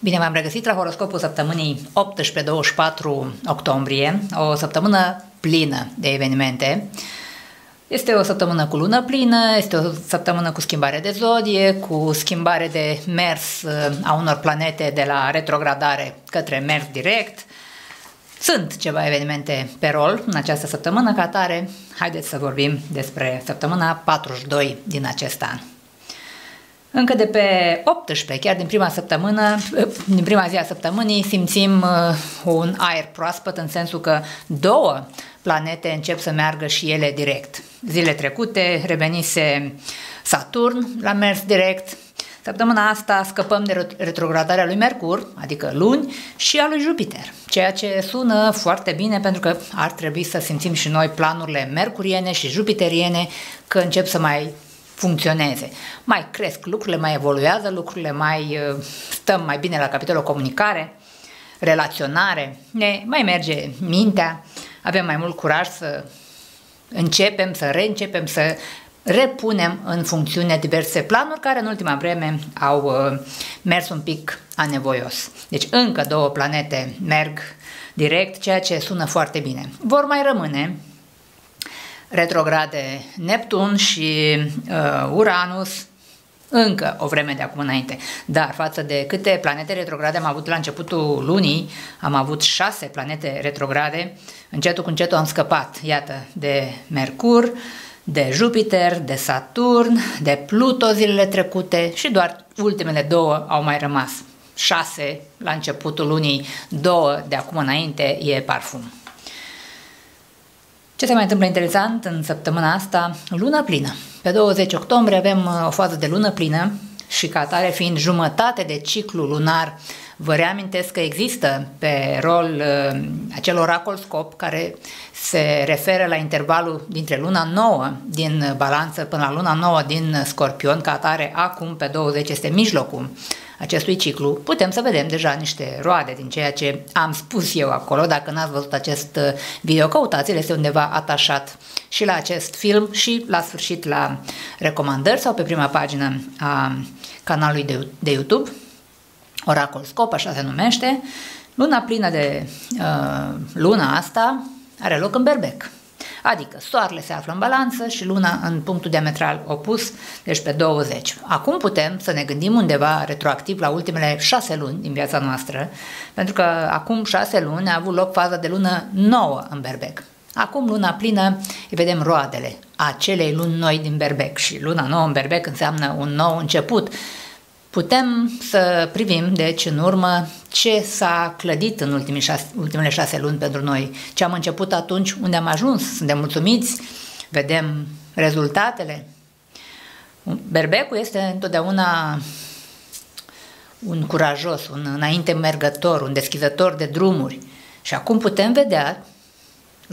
Bine, v-am regăsit la horoscopul săptămânii 18-24 octombrie, o săptămână plină de evenimente. Este o săptămână cu lună plină, este o săptămână cu schimbare de zodie, cu schimbare de mers a unor planete de la retrogradare către mers direct. Sunt ceva evenimente pe rol în această săptămână ca atare. Haideți să vorbim despre săptămâna 42 din acest an. Încă de pe 18, chiar din prima zi a săptămânii, simțim un aer proaspăt în sensul că două planete încep să meargă și ele direct. Zile trecute revenise Saturn la mers direct. Săptămâna asta scăpăm de retrogradarea lui Mercur, adică luni, și a lui Jupiter, ceea ce sună foarte bine pentru că ar trebui să simțim și noi planurile mercuriene și jupiteriene că încep să mai funcționeze. Mai cresc lucrurile, mai evoluează lucrurile, mai stăm mai bine la capitolul comunicare, relaționare, ne mai merge mintea, avem mai mult curaj să începem, să reîncepem, să repunem în funcțiune diverse planuri care în ultima vreme au mers un pic anevoios. Deci încă două planete merg direct, ceea ce sună foarte bine. Vor mai rămâne retrograde Neptun și Uranus încă o vreme de acum înainte, dar față de câte planete retrograde am avut la începutul lunii, am avut 6 planete retrograde, încetul cu încetul am scăpat, iată, de Mercur, de Jupiter, de Saturn, de Pluto zilele trecute și doar ultimele două au mai rămas. 6 la începutul lunii, 2 de acum înainte e parfum. Ce se mai întâmplă interesant în săptămâna asta? Luna plină. Pe 20 octombrie avem o fază de lună plină și ca atare fiind jumătate de ciclu lunar, vă reamintesc că există pe rol acel oracol scop care se referă la intervalul dintre luna 9 din balanță până la luna 9 din scorpion, ca atare acum pe 20 este mijlocul acestui ciclu. Putem să vedem deja niște roade din ceea ce am spus eu acolo. Dacă n-ați văzut acest video, căutați-l, este undeva atașat și la acest film și la sfârșit la recomandări sau pe prima pagină a canalului de YouTube. Oracol Scop, așa se numește. Luna plină de luna asta are loc în Berbec. Adică soarele se află în balanță și luna în punctul diametral opus, deci pe 20. Acum putem să ne gândim undeva retroactiv la ultimele 6 luni din viața noastră, pentru că acum 6 luni a avut loc faza de lună 9 în Berbec. Acum luna plină, vedem roadele acelei luni noi din Berbec și luna 9 în Berbec înseamnă un nou început. Putem să privim, deci, în urmă ce s-a clădit în ultimele șase luni pentru noi, ce am început atunci, unde am ajuns, suntem mulțumiți, vedem rezultatele. Berbecul este întotdeauna un curajos, un înainte mergător, un deschizător de drumuri și acum putem vedea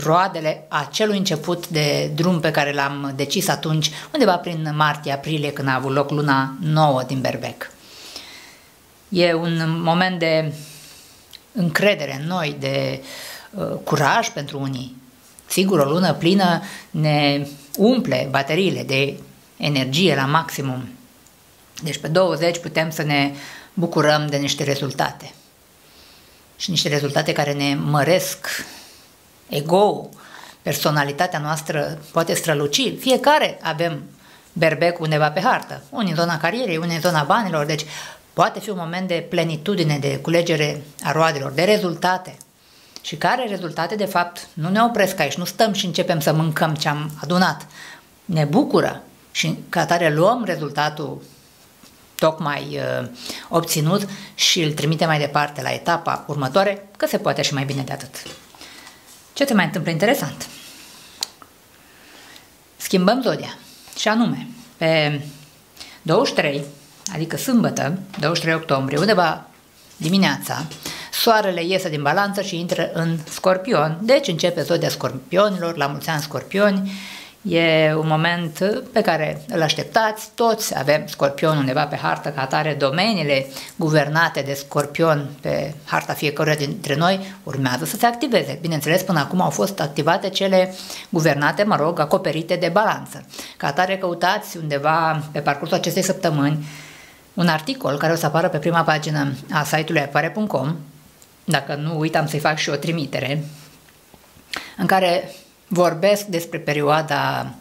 roadele acelui început de drum pe care l-am decis atunci, undeva prin martie-aprilie, când a avut loc luna 9 din Berbec. E un moment de încredere în noi, de curaj pentru unii. Sigur, o lună plină ne umple bateriile de energie la maximum. Deci pe 20 putem să ne bucurăm de niște rezultate. Și niște rezultate care ne măresc ego, personalitatea noastră poate străluci. Fiecare avem Berbec undeva pe hartă, unii în zona carierei, unii în zona banilor, deci poate fi un moment de plenitudine, de culegere a roadelor, de rezultate. Și care rezultate, de fapt, nu ne opresc aici, nu stăm și începem să mâncăm ce am adunat. Ne bucură și ca atare luăm rezultatul tocmai obținut și îl trimitem mai departe la etapa următoare, că se poate și mai bine de atât. Ce se mai întâmplă interesant? Schimbăm zodia și anume pe 23, adică sâmbătă, 23 octombrie, undeva dimineața, soarele iese din balanță și intră în scorpion, deci începe zodia scorpionilor, la mulți ani scorpioni, E un moment pe care îl așteptați toți. Avem Scorpion undeva pe hartă ca atare. Domeniile guvernate de Scorpion pe harta fiecăruia dintre noi urmează să se activeze. Bineînțeles, până acum au fost activate cele guvernate, mă rog, acoperite de balanță. Ca atare căutați undeva pe parcursul acestei săptămâni un articol care o să apară pe prima pagină a site-ului acvaria.com, dacă nu uitam să-i fac și o trimitere, în care vorbesc despre perioada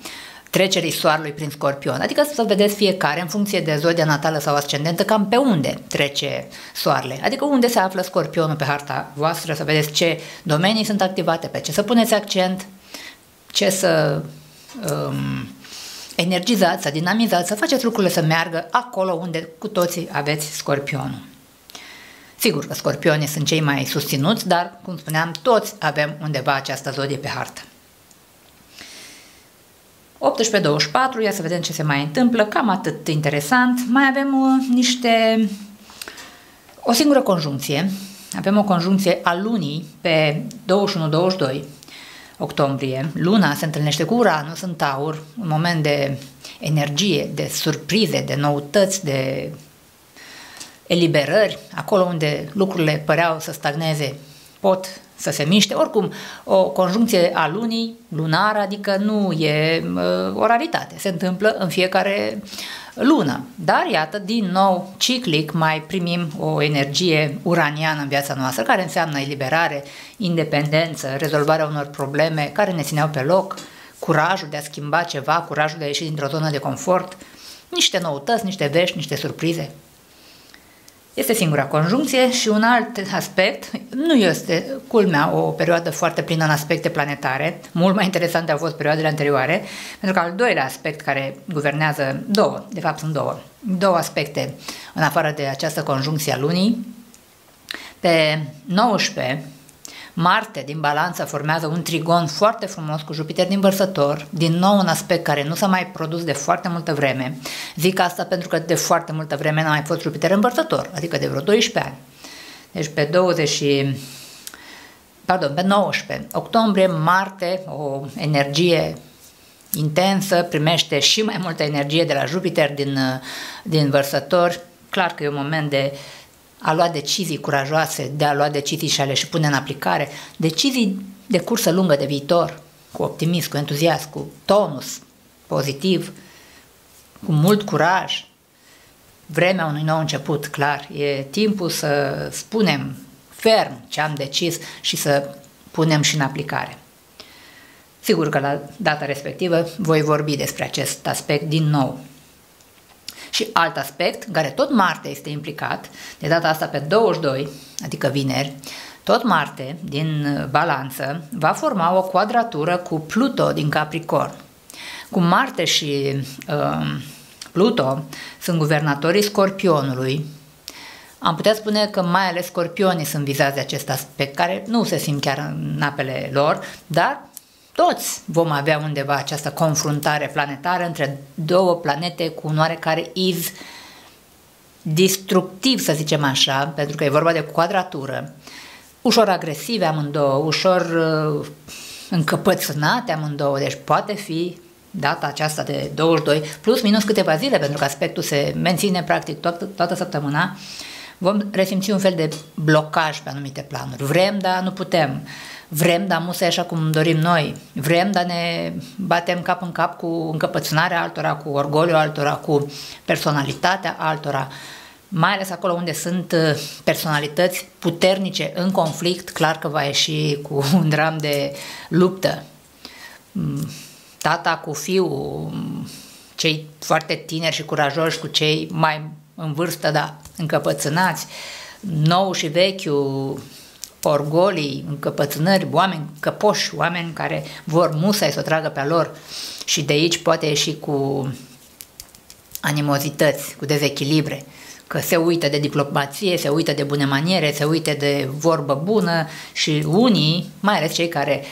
trecerii soarelui prin Scorpion, adică să vedeți fiecare în funcție de zodia natală sau ascendentă cam pe unde trece soarele, adică unde se află Scorpionul pe harta voastră, să vedeți ce domenii sunt activate, pe ce să puneți accent, ce să energizați, să dinamizați, să faceți lucrurile să meargă acolo unde cu toții aveți Scorpionul. Sigur că Scorpionii sunt cei mai susținuți, dar, cum spuneam, toți avem undeva această zodie pe hartă. 18-24, ia să vedem ce se mai întâmplă, cam atât interesant. Mai avem o singură conjuncție, avem o conjuncție a lunii pe 21-22 octombrie. Luna se întâlnește cu Uranus în Taur, un moment de energie, de surprize, de noutăți, de eliberări, acolo unde lucrurile păreau să stagneze, pot să se miște. Oricum, o conjuncție a lunii, lunară, adică nu e o raritate, se întâmplă în fiecare lună. Dar iată, din nou, ciclic, mai primim o energie uraniană în viața noastră, care înseamnă eliberare, independență, rezolvarea unor probleme care ne țineau pe loc, curajul de a schimba ceva, curajul de a ieși dintr-o zonă de confort, niște noutăți, niște vești, niște surprize. Este singura conjuncție și un alt aspect, nu este, culmea, o perioadă foarte plină în aspecte planetare, mult mai interesante au fost perioadele anterioare, pentru că al doilea aspect care guvernează, de fapt sunt două aspecte în afară de această conjuncție a lunii, pe 19 Marte din balanță formează un trigon foarte frumos cu Jupiter din Vărsător, din nou un aspect care nu s-a mai produs de foarte multă vreme. Zic asta pentru că de foarte multă vreme n-a mai fost Jupiter în Vărsător, adică de vreo 12 ani. Deci pe 19 octombrie, Marte, o energie intensă, primește și mai multă energie de la Jupiter din Vărsător. Clar că e un moment de a lua decizii curajoase, de a lua decizii și a le și pune în aplicare, decizii de cursă lungă de viitor, cu optimism, cu entuziasm, cu tonus pozitiv, cu mult curaj. Vremea unui nou început, clar, e timpul să spunem ferm ce am decis și să punem și în aplicare. Sigur că la data respectivă voi vorbi despre acest aspect din nou. Și alt aspect, în care tot Marte este implicat, de data asta pe 22, adică vineri, tot Marte din balanță va forma o quadratură cu Pluto din Capricorn. Cu Marte și Pluto sunt guvernatorii Scorpionului. Am putea spune că mai ales Scorpionii sunt vizați de acest aspect, care nu se simt chiar în apele lor, dar toți vom avea undeva această confruntare planetară între două planete cu un oarecare iz destructiv, să zicem așa, pentru că e vorba de quadratură, ușor agresive amândouă, ușor încăpățânate amândouă, deci poate fi data aceasta de 22, plus minus câteva zile, pentru că aspectul se menține practic toată săptămâna, vom resimți un fel de blocaj pe anumite planuri. Vrem, dar nu putem. Vrem, dar nu se așa cum dorim noi. Vrem, dar ne batem cap în cap cu încăpățânarea altora, cu orgoliul altora, cu personalitatea altora. Mai ales acolo unde sunt personalități puternice în conflict, clar că va ieși cu un dram de luptă. Tata cu fiul, cei foarte tineri și curajoși cu cei mai în vârstă, dar încăpățânați, nou și vechiul, orgolii, încăpățânări, oameni căpoși, oameni care vor musai să o tragă pe-a lor și de aici poate ieși cu animozități, cu dezechilibre, că se uită de diplomație, se uită de bune maniere, se uită de vorbă bună și unii, mai ales cei care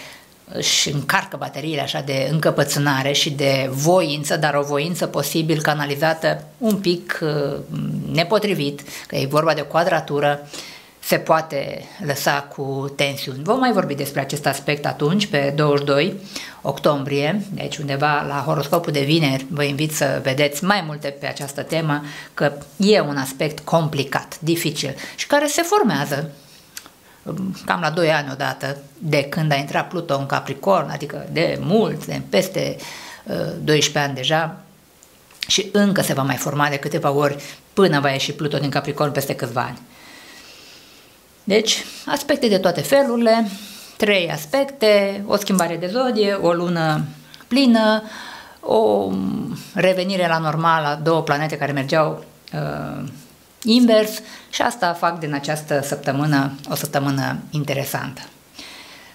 își încarcă bateriile așa de încăpățânare și de voință, dar o voință posibil canalizată un pic nepotrivit, că e vorba de o quadratură, se poate lăsa cu tensiuni. Vom mai vorbi despre acest aspect atunci, pe 22 octombrie, deci undeva la horoscopul de vineri, vă invit să vedeți mai multe pe această temă, că e un aspect complicat, dificil și care se formează cam la 2 ani odată de când a intrat Pluto în Capricorn, adică de mult, de peste 12 ani deja, și încă se va mai forma de câteva ori până va ieși Pluto din Capricorn peste câțiva ani. Deci, aspecte de toate felurile, 3 aspecte, o schimbare de zodie, o lună plină, o revenire la normal a 2 planete care mergeau invers, și asta fac din această săptămână o săptămână interesantă.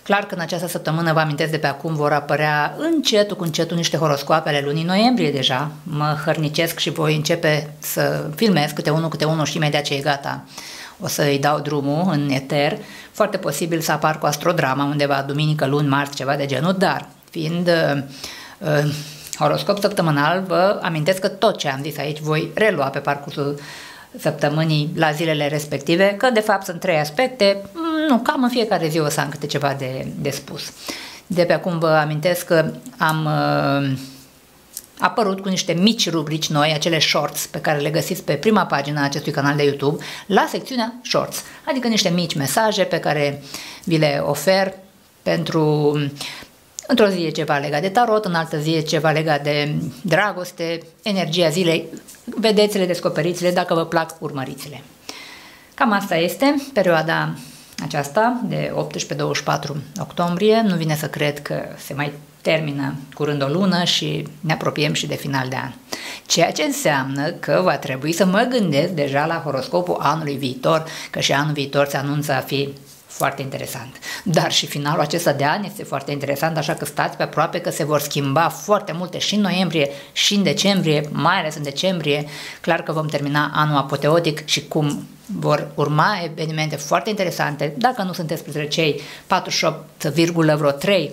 Clar că în această săptămână, vă amintesc de pe acum, vor apărea încetul cu încetul niște horoscoape ale lunii noiembrie deja. Mă hărnicesc și voi începe să filmez câte unul și imediat ce e gata o să-i dau drumul în eter. Foarte posibil să apar cu astrodrama undeva duminică, luni, marți, ceva de genul, dar fiind horoscop săptămânal, vă amintesc că tot ce am zis aici voi relua pe parcursul săptămânii la zilele respective, că de fapt sunt 3 aspecte, cam în fiecare zi o să am câte ceva de spus. De pe acum vă amintesc că am apărut cu niște mici rubrici noi, acele shorts pe care le găsiți pe prima pagină a acestui canal de YouTube, la secțiunea shorts, adică niște mici mesaje pe care vi le ofer pentru... Într-o zi e ceva legat de tarot, în altă zi e ceva legat de dragoste, energia zilei, vedeți-le, descoperiți-le, dacă vă plac, urmăriți-le. Cam asta este perioada aceasta de 18-24 octombrie, nu vine să cred că se mai termină curând o lună și ne apropiem și de final de an. Ceea ce înseamnă că va trebui să mă gândesc deja la horoscopul anului viitor, că și anul viitor se anunță a fi foarte interesant. Dar și finalul acesta de an este foarte interesant, așa că stați pe aproape că se vor schimba foarte multe și în noiembrie și în decembrie, mai ales în decembrie. Clar că vom termina anul apoteotic și cum vor urma evenimente foarte interesante. Dacă nu sunteți printre cei 48,3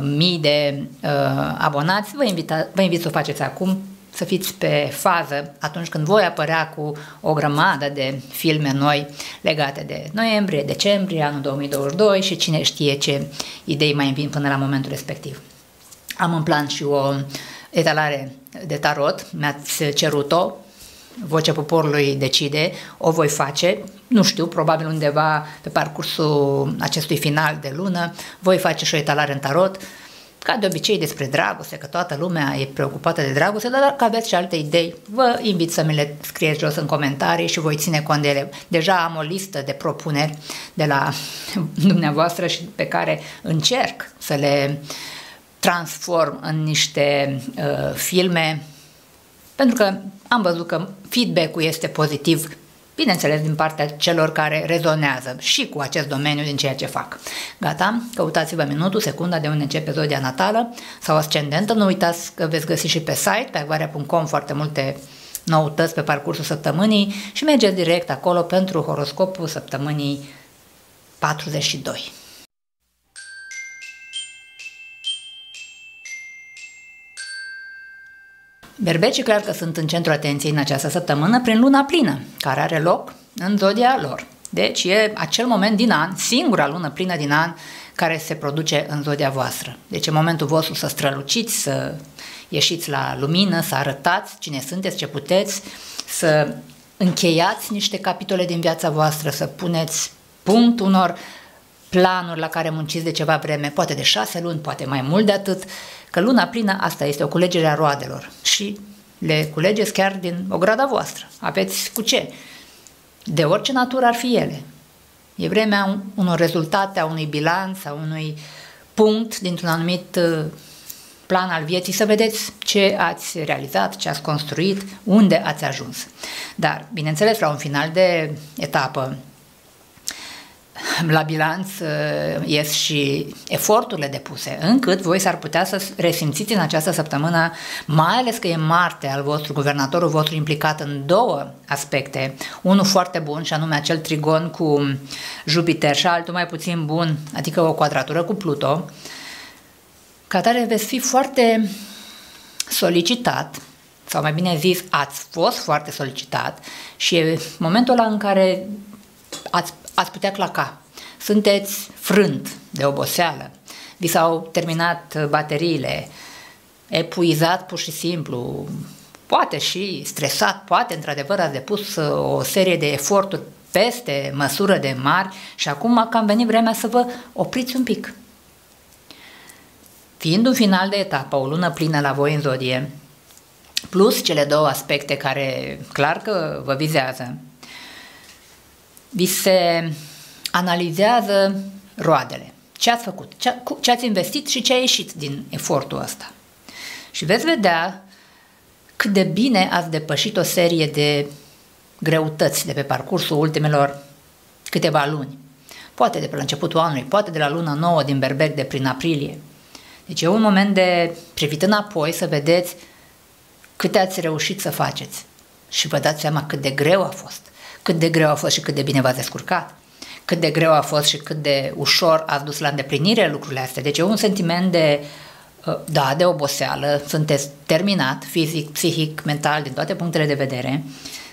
mii de abonați, vă invit să o faceți acum, să fiți pe fază atunci când voi apărea cu o grămadă de filme noi legate de noiembrie, decembrie, anul 2022 și cine știe ce idei mai vin până la momentul respectiv. Am în plan și o etalare de tarot, mi-ați cerut-o, Vocea Poporului decide, o voi face, nu știu, probabil undeva pe parcursul acestui final de lună, voi face și o etalare în tarot, ca de obicei despre dragoste, că toată lumea e preocupată de dragoste, dar dacă aveți și alte idei, vă invit să mi le scrieți jos în comentarii și voi ține cont de ele. Deja am o listă de propuneri de la dumneavoastră și pe care încerc să le transform în niște filme, pentru că am văzut că feedback-ul este pozitiv, bineînțeles din partea celor care rezonează și cu acest domeniu din ceea ce fac. Gata, căutați-vă minutul, secunda de unde începe zodia natală sau ascendentă, nu uitați că veți găsi și pe site, pe acvaria.com, foarte multe noutăți pe parcursul săptămânii și mergeți direct acolo pentru horoscopul săptămânii 42. Berbecii clar că sunt în centrul atenției în această săptămână prin luna plină, care are loc în zodia lor. Deci e acel moment din an, singura lună plină din an, care se produce în zodia voastră. Deci e momentul vostru să străluciți, să ieșiți la lumină, să arătați cine sunteți, ce puteți, să încheiați niște capitole din viața voastră, să puneți punct unor planuri la care munciți de ceva vreme, poate de 6 luni, poate mai mult de atât, că luna plină asta este o culegere a roadelor și le culegeți chiar din ograda voastră. Aveți cu ce? De orice natură ar fi ele. E vremea unor rezultate, a unui bilanț, a unui punct dintr-un anumit plan al vieții, să vedeți ce ați realizat, ce ați construit, unde ați ajuns. Dar, bineînțeles, la un final de etapă, la bilanț ies și eforturile depuse, încât voi s-ar putea să resimțiți în această săptămână, mai ales că e Marte al vostru, guvernatorul vostru, implicat în 2 aspecte, unul foarte bun și anume acel trigon cu Jupiter și altul mai puțin bun, adică o quadratură cu Pluto, ca atare veți fi foarte solicitat, sau mai bine zis ați fost foarte solicitat, și e momentul ăla în care ați putea claca, sunteți frânt de oboseală, vi s-au terminat bateriile, epuizat pur și simplu, poate și stresat, poate într-adevăr ați depus o serie de eforturi peste măsură de mari și acum că a venit vremea să vă opriți un pic. Fiind un final de etapă, o lună plină la voi în zodie, plus cele două aspecte care clar că vă vizează, vi se analizează roadele. Ce ați făcut, ce ați investit și ce a ieșit din efortul ăsta. Și veți vedea cât de bine ați depășit o serie de greutăți de pe parcursul ultimelor câteva luni. Poate de pe la începutul anului, poate de la luna nouă din berbec de prin aprilie. Deci e un moment de privit înapoi să vedeți câte ați reușit să faceți și vă dați seama cât de greu a fost, cât de greu a fost și cât de bine v-ați descurcat, cât de greu a fost și cât de ușor ați dus la îndeplinire lucrurile astea. Deci e un sentiment de, da, de oboseală, sunteți terminat fizic, psihic, mental, din toate punctele de vedere,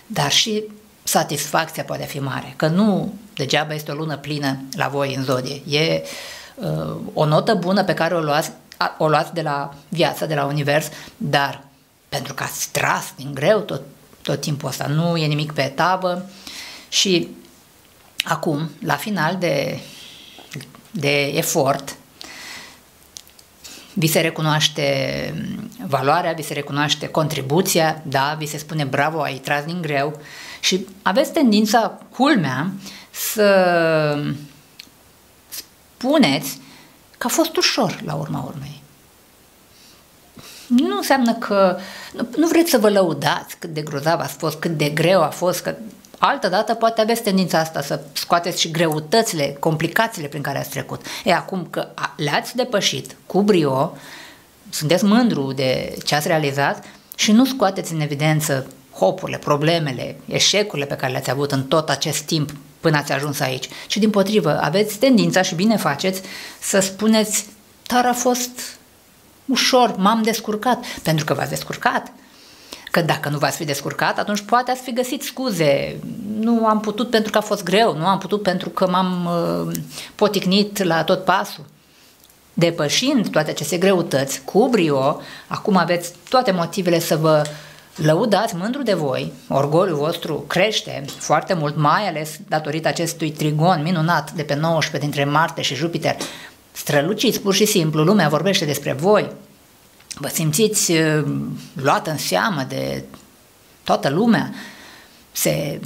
dar și satisfacția poate fi mare, că nu degeaba este o lună plină la voi în zodie, e o notă bună pe care o luați de la viață, de la univers, dar pentru că ați tras din greu tot timpul ăsta, nu e nimic pe tavă și acum, la final de efort, vi se recunoaște valoarea, vi se recunoaște contribuția, da, vi se spune bravo, ai tras din greu și aveți tendința, culmea, să spuneți că a fost ușor la urma urmei. Nu înseamnă că nu vreți să vă lăudați cât de grozav ați fost, cât de greu a fost, că altădată poate aveți tendința asta să scoateți și greutățile, complicațiile prin care ați trecut. E acum că le-ați depășit cu brio, sunteți mândru de ce ați realizat și nu scoateți în evidență hopurile, problemele, eșecurile pe care le-ați avut în tot acest timp până ați ajuns aici, ci dimpotrivă aveți tendința și bine faceți să spuneți, dar a fost ușor, m-am descurcat, pentru că v-ați descurcat. Că dacă nu v-ați fi descurcat, atunci poate ați fi găsit scuze. Nu am putut pentru că a fost greu, nu am putut pentru că m-am poticnit la tot pasul. Depășind toate aceste greutăți cu brio, acum aveți toate motivele să vă lăudați, mândru de voi, orgoliul vostru crește foarte mult, mai ales datorită acestui trigon minunat de pe 19 dintre Marte și Jupiter. Străluciți pur și simplu, lumea vorbește despre voi, vă simțiți luat în seamă de toată lumea, se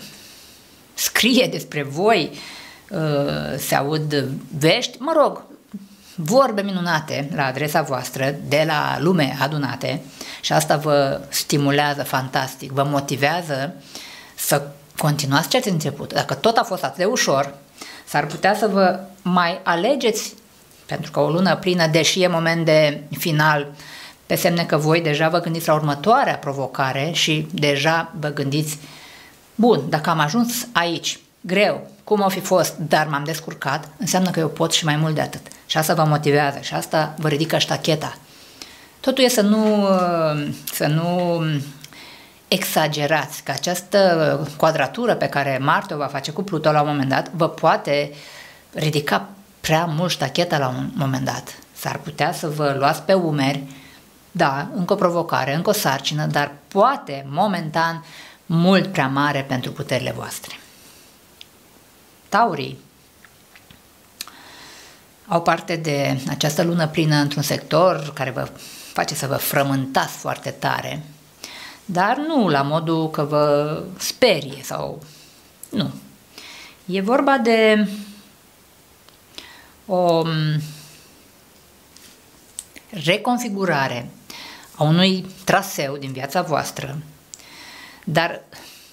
scrie despre voi, se aud vești, mă rog, vorbe minunate la adresa voastră de la lume adunate și asta vă stimulează fantastic, vă motivează să continuați ce ați început. Dacă tot a fost atât de ușor, s-ar putea să vă mai alegeți, pentru că o lună plină, deși e moment de final, pe semne că voi deja vă gândiți la următoarea provocare și deja vă gândiți, bun, dacă am ajuns aici, greu, cum o fi fost, dar m-am descurcat, înseamnă că eu pot și mai mult de atât. Și asta vă motivează și asta vă ridică ștacheta. Totul e să nu exagerați, că această quadratură pe care Marte o va face cu Pluto la un moment dat vă poate ridica prea mult ștacheta la un moment dat. S-ar putea să vă luați pe umeri, da, încă o provocare, încă o sarcină, dar poate momentan mult prea mare pentru puterile voastre. Taurii au parte de această lună plină într-un sector care vă face să vă frământați foarte tare, dar nu la modul că vă sperie sau nu. E vorba de o reconfigurare a unui traseu din viața voastră, dar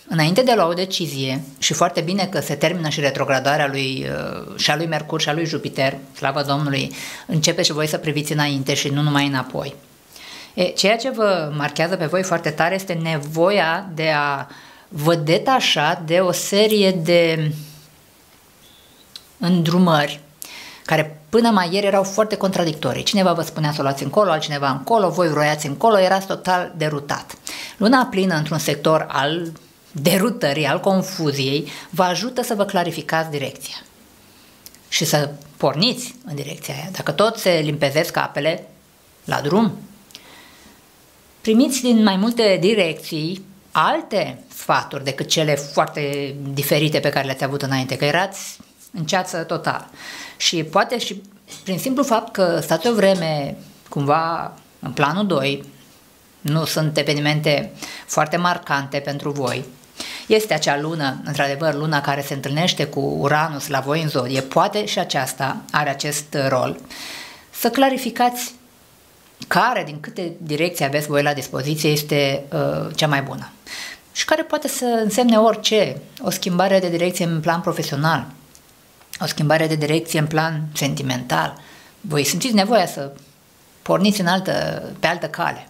înainte de a lua o decizie, și foarte bine că se termină și retrogradarea și a lui Mercur și a lui Jupiter, slavă Domnului, începe și voi să priviți înainte și nu numai înapoi. Ceea ce vă marchează pe voi foarte tare este nevoia de a vă detașa de o serie de îndrumări care până mai ieri erau foarte contradictorii. Cineva vă spunea să o luați încolo, altcineva încolo, voi vroiați încolo, erați total derutat. Luna plină într-un sector al derutării, al confuziei, vă ajută să vă clarificați direcția și să porniți în direcția aia. Dacă tot se limpezesc apele la drum, primiți din mai multe direcții alte sfaturi decât cele foarte diferite pe care le-ați avut înainte, că erați în ceață total. Și poate și prin simplu fapt că stați o vreme cumva în planul 2, nu sunt evenimente foarte marcante pentru voi. Este acea lună, într-adevăr, luna care se întâlnește cu Uranus la voi în zodie, poate și aceasta are acest rol. Să clarificați care din câte direcții aveți voi la dispoziție este cea mai bună și care poate să însemne orice, o schimbare de direcție în plan profesional, o schimbare de direcție în plan sentimental. Voi simțiți nevoia să porniți în pe altă cale.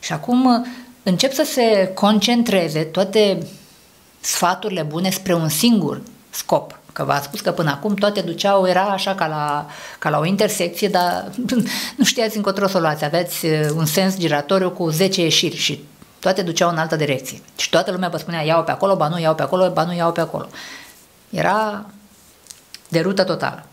Și acum încep să se concentreze toate sfaturile bune spre un singur scop. Că v-am spus că până acum toate duceau, era așa ca la o intersecție, dar nu știați încotro să o luați. Aveți un sens giratoriu cu 10 ieșiri și toate duceau în altă direcție. Și toată lumea vă spunea, iau pe acolo, ba nu, iau pe acolo, ba nu, iau pe acolo. Era de rută totală.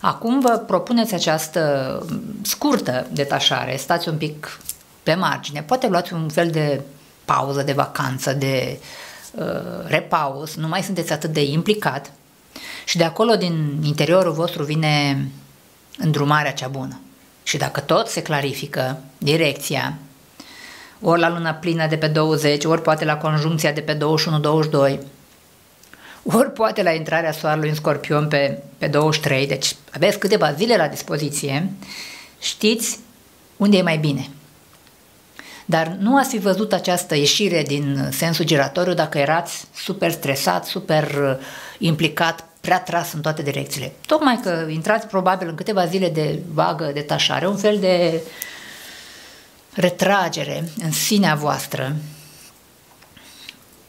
Acum vă propuneți această scurtă detașare, stați un pic pe margine, poate luați un fel de pauză, de vacanță, de repaus, nu mai sunteți atât de implicat și de acolo, din interiorul vostru, vine îndrumarea cea bună. Și dacă tot se clarifică direcția, ori la luna plină de pe 20, ori poate la conjuncția de pe 21-22, ori poate la intrarea soarelui în Scorpion pe 23, deci aveți câteva zile la dispoziție, știți unde e mai bine. Dar nu ați fi văzut această ieșire din sensul giratoriu dacă erați super stresat, super implicat, prea tras în toate direcțiile. Tocmai că intrați probabil în câteva zile de vagă detașare, un fel de retragere în sinea voastră.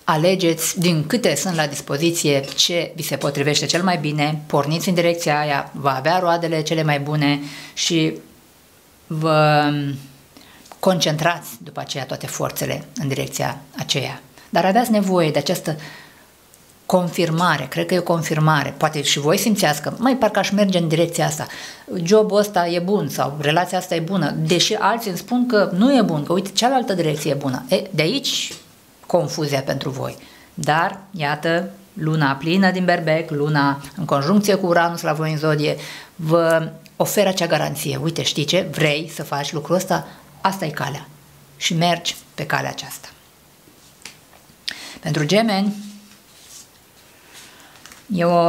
Alegeți din câte sunt la dispoziție ce vi se potrivește cel mai bine, porniți în direcția aia, va avea roadele cele mai bune și vă concentrați după aceea toate forțele în direcția aceea. Dar aveați nevoie de această confirmare, cred că e o confirmare, poate și voi simțeați că mai parcă aș merge în direcția asta, jobul ăsta e bun sau relația asta e bună, deși alții îmi spun că nu e bun, că uite cealaltă direcție e bună. E, de aici confuzia pentru voi. Dar, iată, luna plină din Berbec, luna în conjuncție cu Uranus la voi în zodie, vă oferă acea garanție. Uite, știi ce? Vrei să faci lucrul ăsta? Asta e calea. Și mergi pe calea aceasta. Pentru gemeni e o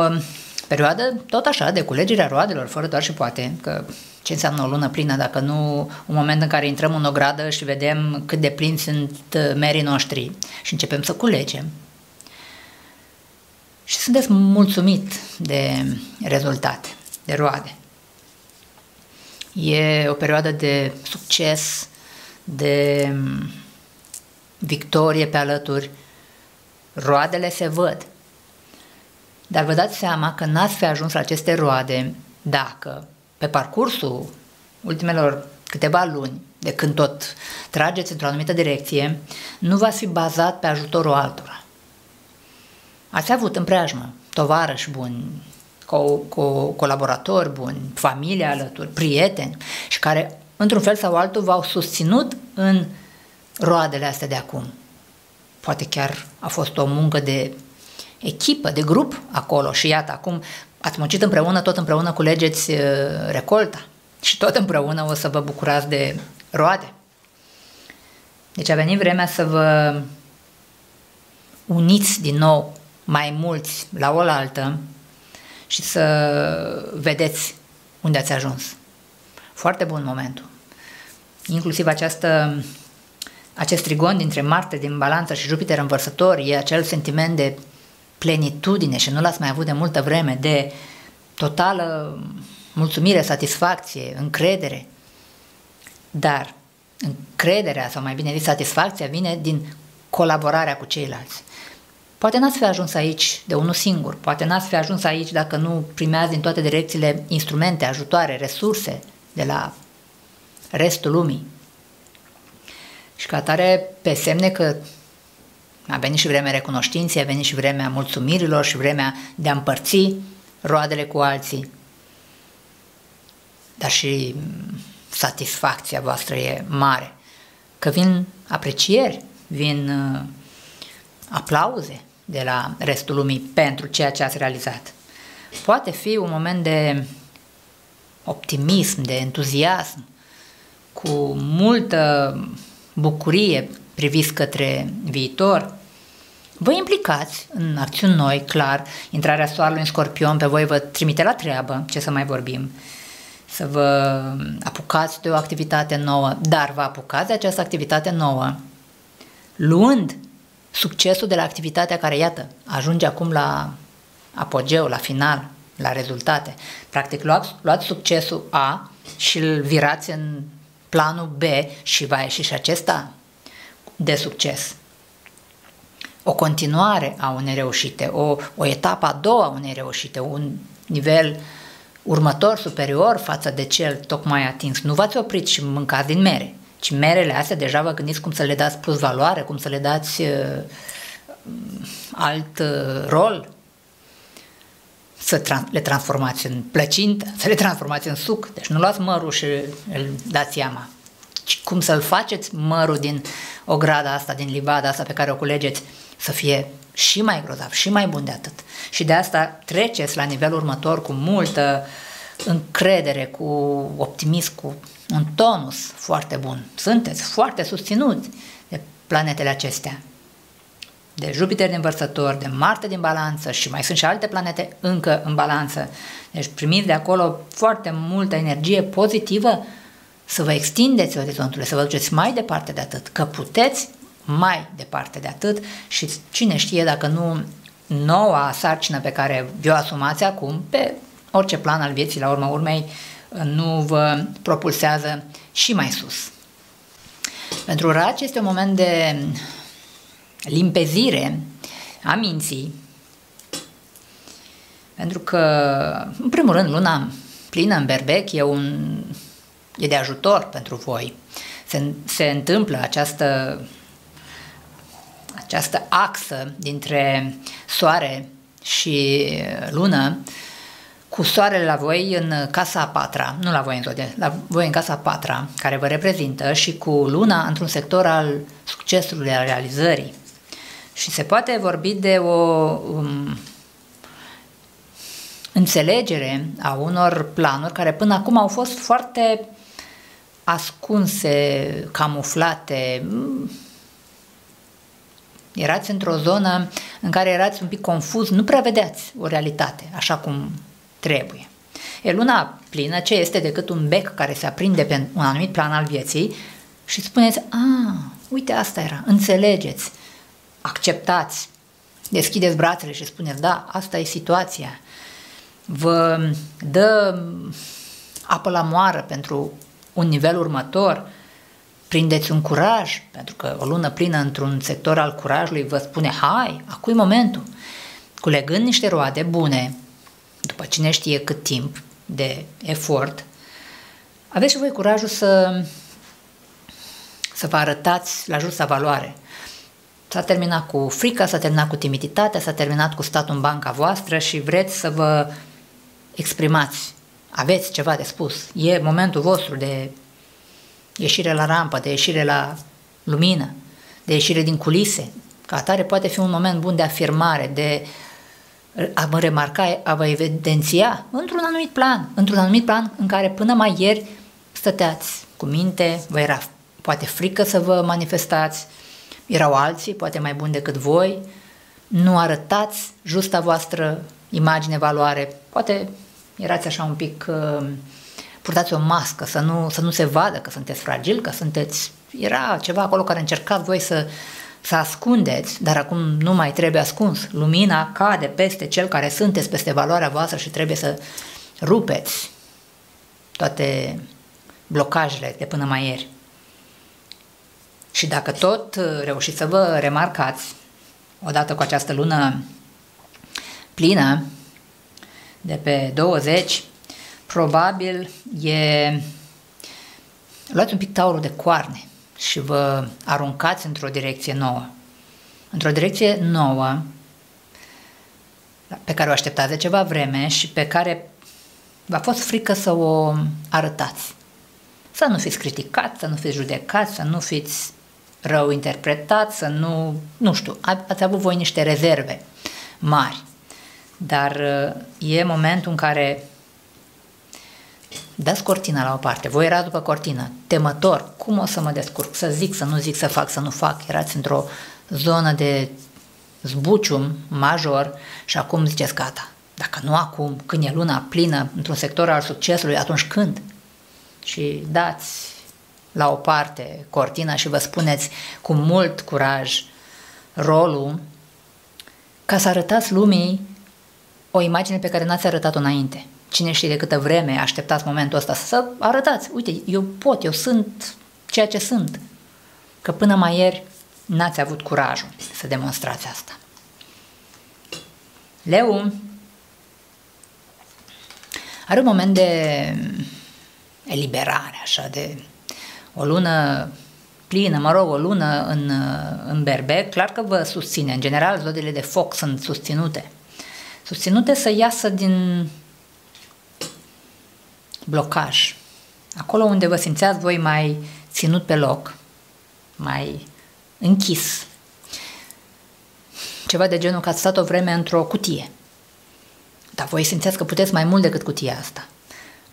perioadă tot așa de culegerea roadelor, fără doar și poate, că ce înseamnă o lună plină dacă nu un moment în care intrăm în ogradă și vedem cât de plini sunt merii noștri și începem să culegem. Și sunteți mulțumit de rezultate, de roade. E o perioadă de succes, de victorie pe alături. Roadele se văd. Dar vă dați seama că n-ați fi ajuns la aceste roade dacă pe parcursul ultimelor câteva luni, de când tot trageți într-o anumită direcție, nu v-ați fi bazat pe ajutorul altora. Ați avut în preajmă tovarăși buni, colaboratori buni, familie alături, prieteni și care, într-un fel sau altul, v-au susținut în roadele astea de acum. Poate chiar a fost o muncă de echipă, de grup acolo și iată, acum ați muncit împreună, tot împreună culegeți recolta și tot împreună o să vă bucurați de roade. Deci a venit vremea să vă uniți din nou mai mulți la oaltă și să vedeți unde ați ajuns. Foarte bun momentul. Inclusiv acest trigon dintre Marte din Balanță și Jupiter în Vărsători e acel sentiment de plenitudine și nu l-ați mai avut de multă vreme, de totală mulțumire, satisfacție, încredere. Dar încrederea, sau mai bine zis satisfacția, vine din colaborarea cu ceilalți. Poate n-ați fi ajuns aici de unul singur, poate n-ați fi ajuns aici dacă nu primeați din toate direcțiile instrumente, ajutoare, resurse de la restul lumii. Și ca atare, pe semne că A venit și vremea recunoștinței, a venit și vremea mulțumirilor și vremea de a împărți roadele cu alții. Dar și satisfacția voastră e mare. Că vin aprecieri, vin aplauze de la restul lumii pentru ceea ce ați realizat. Poate fi un moment de optimism, de entuziasm, cu multă bucurie priviți către viitor. Vă implicați în acțiuni noi, clar, intrarea soarelui în Scorpion pe voi vă trimite la treabă, ce să mai vorbim, să vă apucați de o activitate nouă, dar vă apucați de această activitate nouă, luând succesul de la activitatea care, iată, ajunge acum la apogeu, la final, la rezultate. Practic, luați succesul A și îl virați în planul B și va ieși și acesta de succes. O continuare a unei reușite, o etapă a doua a unei reușite, un nivel următor, superior față de cel tocmai atins. Nu v-ați oprit și mâncați din mere, ci merele astea deja vă gândiți cum să le dați plus valoare, cum să le dați alt rol, să le transformați în plăcintă, să le transformați în suc. Deci nu luați mărul și îl dați iama. Cum să-l faceți mărul din ograda asta, din livada asta pe care o culegeți, să fie și mai grozav, și mai bun de atât. Și de asta treceți la nivelul următor cu multă încredere, cu optimism, cu un tonus foarte bun. Sunteți foarte susținuți de planetele acestea, de Jupiter din Vărsători, de Marte din Balanță și mai sunt și alte planete încă în Balanță. Deci primiți de acolo foarte multă energie pozitivă să vă extindeți orizontul, să vă duceți mai departe de atât, că puteți mai departe de atât și cine știe dacă nu noua sarcină pe care vi-o asumați acum, pe orice plan al vieții, la urma urmei, nu vă propulsează și mai sus. Pentru Raci este un moment de limpezire a minții, pentru că, în primul rând, luna plină în Berbec e de ajutor pentru voi. Se întâmplă această axă dintre soare și lună, cu soarele la voi în casa a patra, nu la voi în zodie, la voi în casa a patra, care vă reprezintă, și cu luna într-un sector al succesului, al realizării. Și se poate vorbi de o înțelegere a unor planuri care până acum au fost foarte ascunse, camuflate. Erați într-o zonă în care erați un pic confuz, nu prea vedeați o realitate așa cum trebuie. E luna plină ce este decât un bec care se aprinde pe un anumit plan al vieții și spuneți, a, uite asta era, înțelegeți, acceptați, deschideți brațele și spuneți, da, asta e situația. Vă dă apă la moară pentru un nivel următor, prindeți un curaj, pentru că o lună plină într-un sector al curajului vă spune, hai, acum e momentul, culegând niște roade bune, după cine știe cât timp de efort, aveți și voi curajul să vă arătați la justa valoare. S-a terminat cu frica, s-a terminat cu timiditatea, s-a terminat cu statul în banca voastră și vreți să vă exprimați. Aveți ceva de spus. E momentul vostru de ieșire la rampă, de ieșire la lumină, de ieșire din culise. Ca atare poate fi un moment bun de afirmare, de a vă remarca, a vă evidenția într-un anumit plan, în care până mai ieri stăteați cu minte, vă era poate frică să vă manifestați, erau alții, poate mai buni decât voi, nu arătați justa voastră imagine, valoare, poate erați așa un pic, purtați o mască, să nu se vadă că sunteți fragili, că sunteți, era ceva acolo care încercați voi să ascundeți, dar acum nu mai trebuie ascuns. Lumina cade peste cel care sunteți, peste valoarea voastră și trebuie să rupeți toate blocajele de până mai ieri. Și dacă tot reușiți să vă remarcați, odată cu această lună plină de pe 20, probabil luați un pic taurul de coarne și vă aruncați într-o direcție nouă. într-o direcție nouă pe care o așteptați de ceva vreme și pe care v-a fost frică să o arătați. Să nu fiți criticați, să nu fiți judecați, să nu fiți rău interpretați, să nu știu, ați avut voi niște rezerve mari. Dar e momentul în care dați cortina la o parte. Voi erați după cortină, temător, cum o să mă descurc, să zic, să nu zic, să fac, să nu fac. Erați într-o zonă de zbucium major și acum ziceți gata. Dacă nu acum, când e luna plină într-un sector al succesului, atunci când? Și dați la o parte cortina și vă spuneți cu mult curaj rolul ca să arătați lumii o imagine pe care n-ați arătat-o înainte. Cine știe de câtă vreme așteptați momentul ăsta să arătați. Uite, eu pot, eu sunt ceea ce sunt. Că până mai ieri n-ați avut curajul să demonstrați asta. Leu are un moment de eliberare, așa, de o lună plină, mă rog, o lună în berbec, clar că vă susține. În general, zodiile de foc sunt susținute. Susținute să iasă din blocaj. Acolo unde vă simțeați voi mai ținut pe loc, mai închis. Ceva de genul că ați stat o vreme într-o cutie. Dar voi simțeați că puteți mai mult decât cutia asta.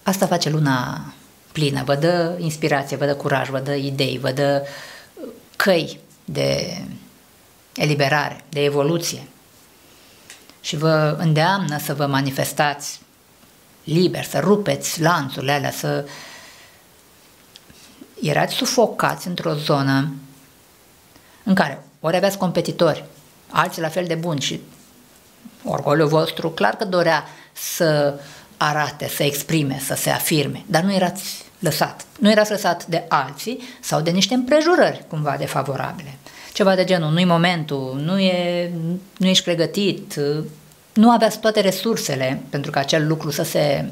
Asta face luna plină, vă dă inspirație, vă dă curaj, vă dă idei, vă dă căi de eliberare, de evoluție și vă îndeamnă să vă manifestați liber, să rupeți lanțurile alea, să erați sufocați într-o zonă în care ori aveați competitori, alții la fel de buni și orgoliul vostru clar că dorea să arate, să exprime, să se afirme, dar nu erați lăsat. Nu erați lăsat de alții sau de niște împrejurări cumva defavorabile. Ceva de genul, nu-i momentul, nu ești pregătit, nu aveați toate resursele pentru că acel lucru să se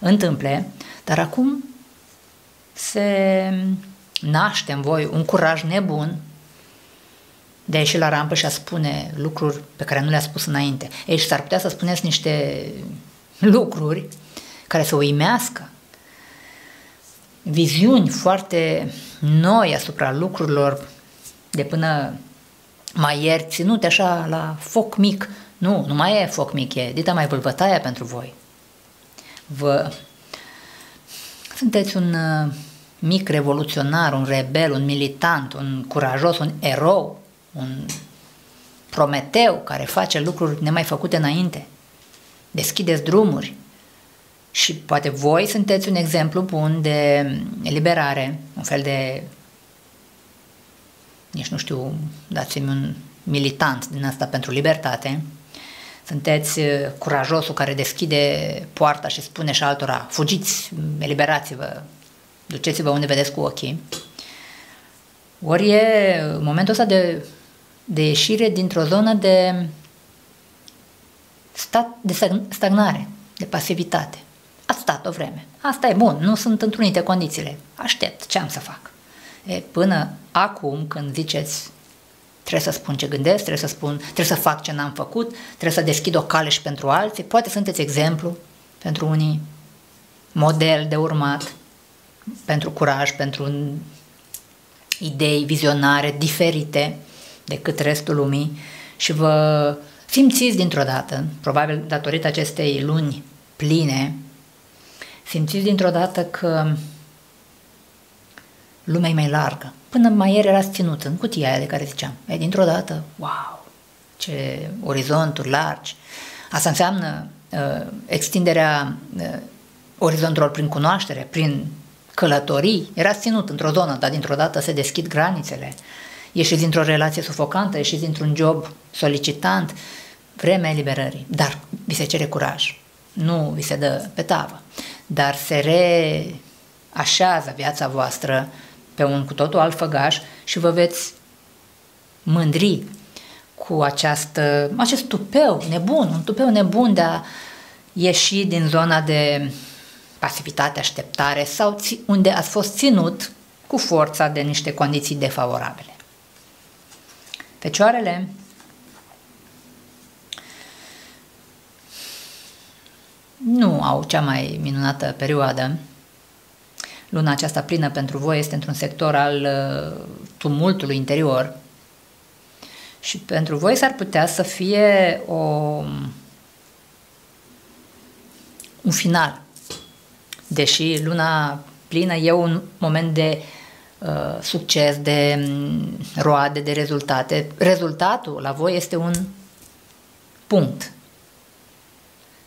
întâmple, dar acum se naște în voi un curaj nebun de a ieși la rampă și a spune lucruri pe care nu le-a spus înainte. Ei, și s-ar putea să spuneți niște lucruri care să uimească, viziuni foarte noi asupra lucrurilor de până mai ieri ținute așa la foc mic. Nu mai e foc mic, e dita mai vâlvătaia pentru voi. Sunteți un mic revoluționar, un rebel, un militant, un curajos, un erou, un Prometeu care face lucruri nemai făcute înainte. Deschideți drumuri și poate voi sunteți un exemplu bun de eliberare, un fel de, nici nu știu, dați-mi un militant din asta pentru libertate. Sunteți curajosul care deschide poarta și spune și altora, fugiți, eliberați-vă, duceți-vă unde vedeți cu ochii. Ori e momentul ăsta de ieșire dintr-o zonă de stagnare, de pasivitate. Ați stat o vreme. Asta e bun, nu sunt întrunite condițiile. Aștept, ce am să fac? E, până acum, când ziceți trebuie să spun ce gândesc, trebuie să fac ce n-am făcut, trebuie să deschid o cale și pentru alții, poate sunteți exemplu pentru unii, model de urmat, pentru curaj, pentru idei vizionare diferite decât restul lumii și vă simțiți dintr-o dată, probabil datorită acestei luni pline, simțiți dintr-o dată că lumea e mai largă. Până mai ieri erați ținut în cutia aia de care ziceam. E, dintr-o dată, wow, ce orizonturi largi. Asta înseamnă extinderea orizonturilor prin cunoaștere, prin călătorii. Erați ținut într-o zonă, dar dintr-o dată se deschid granițele. Ieșiți dintr-o relație sufocantă, ieșiți dintr-un job solicitant, vremea eliberării. Dar vi se cere curaj, nu vi se dă pe tavă. Dar se reașează viața voastră pe un cu totul alt făgaș și vă veți mândri cu acest tupeu nebun, un tupeu nebun de a ieși din zona de pasivitate, așteptare sau unde ați fost ținut cu forța de niște condiții defavorabile. Fecioarele nu au cea mai minunată perioadă. Luna aceasta plină pentru voi este într-un sector al tumultului interior și pentru voi s-ar putea să fie un final. Deși luna plină e un moment de succes, de roade, de rezultate. Rezultatul la voi este un punct.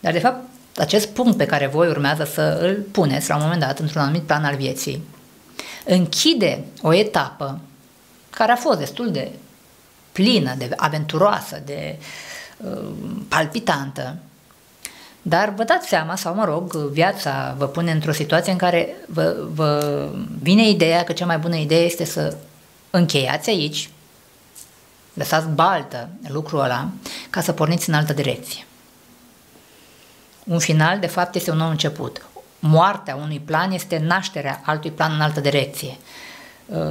Dar de fapt acest punct pe care voi urmează să îl puneți la un moment dat într-un anumit plan al vieții închide o etapă care a fost destul de plină, de aventuroasă, de palpitantă. Dar vă dați seama, sau mă rog, viața vă pune într-o situație în care vă vine ideea că cea mai bună idee este să încheiați aici, lăsați baltă lucrul ăla, ca să porniți în altă direcție. Un final, de fapt, este un nou început. Moartea unui plan este nașterea altui plan în altă direcție.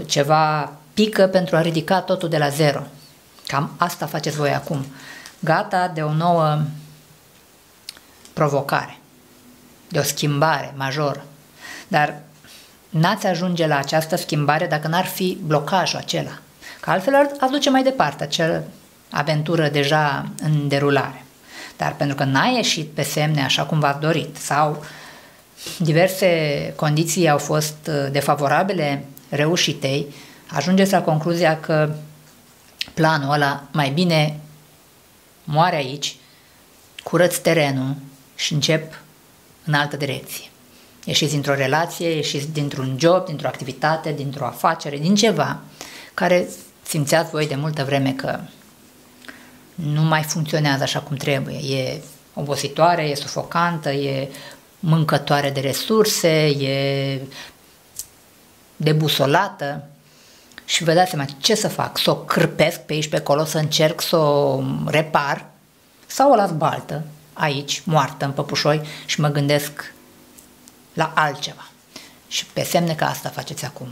Ceva pică pentru a ridica totul de la zero. Cam asta faceți voi acum. Gata de o nouă provocare, de o schimbare majoră. Dar n-ați ajunge la această schimbare dacă n-ar fi blocajul acela. Că altfel ați duce mai departe acea aventură deja în derulare. Dar pentru că n-a ieșit pe semne așa cum v-ați dorit sau diverse condiții au fost defavorabile reușitei, ajungeți la concluzia că planul ăla mai bine moare aici, curăț terenul și încep în altă direcție. Ieșiți dintr-o relație, ieșiți dintr-un job, dintr-o activitate, dintr-o afacere, din ceva care simțeați voi de multă vreme că nu mai funcționează așa cum trebuie. E obositoare, e sufocantă, e mâncătoare de resurse, e debusolată și vă dați seama ce să fac, să o cârpesc pe aici pe acolo, să încerc să o repar sau o las baltă aici, moartă, în păpușoi și mă gândesc la altceva. Și pe semne că asta faceți acum.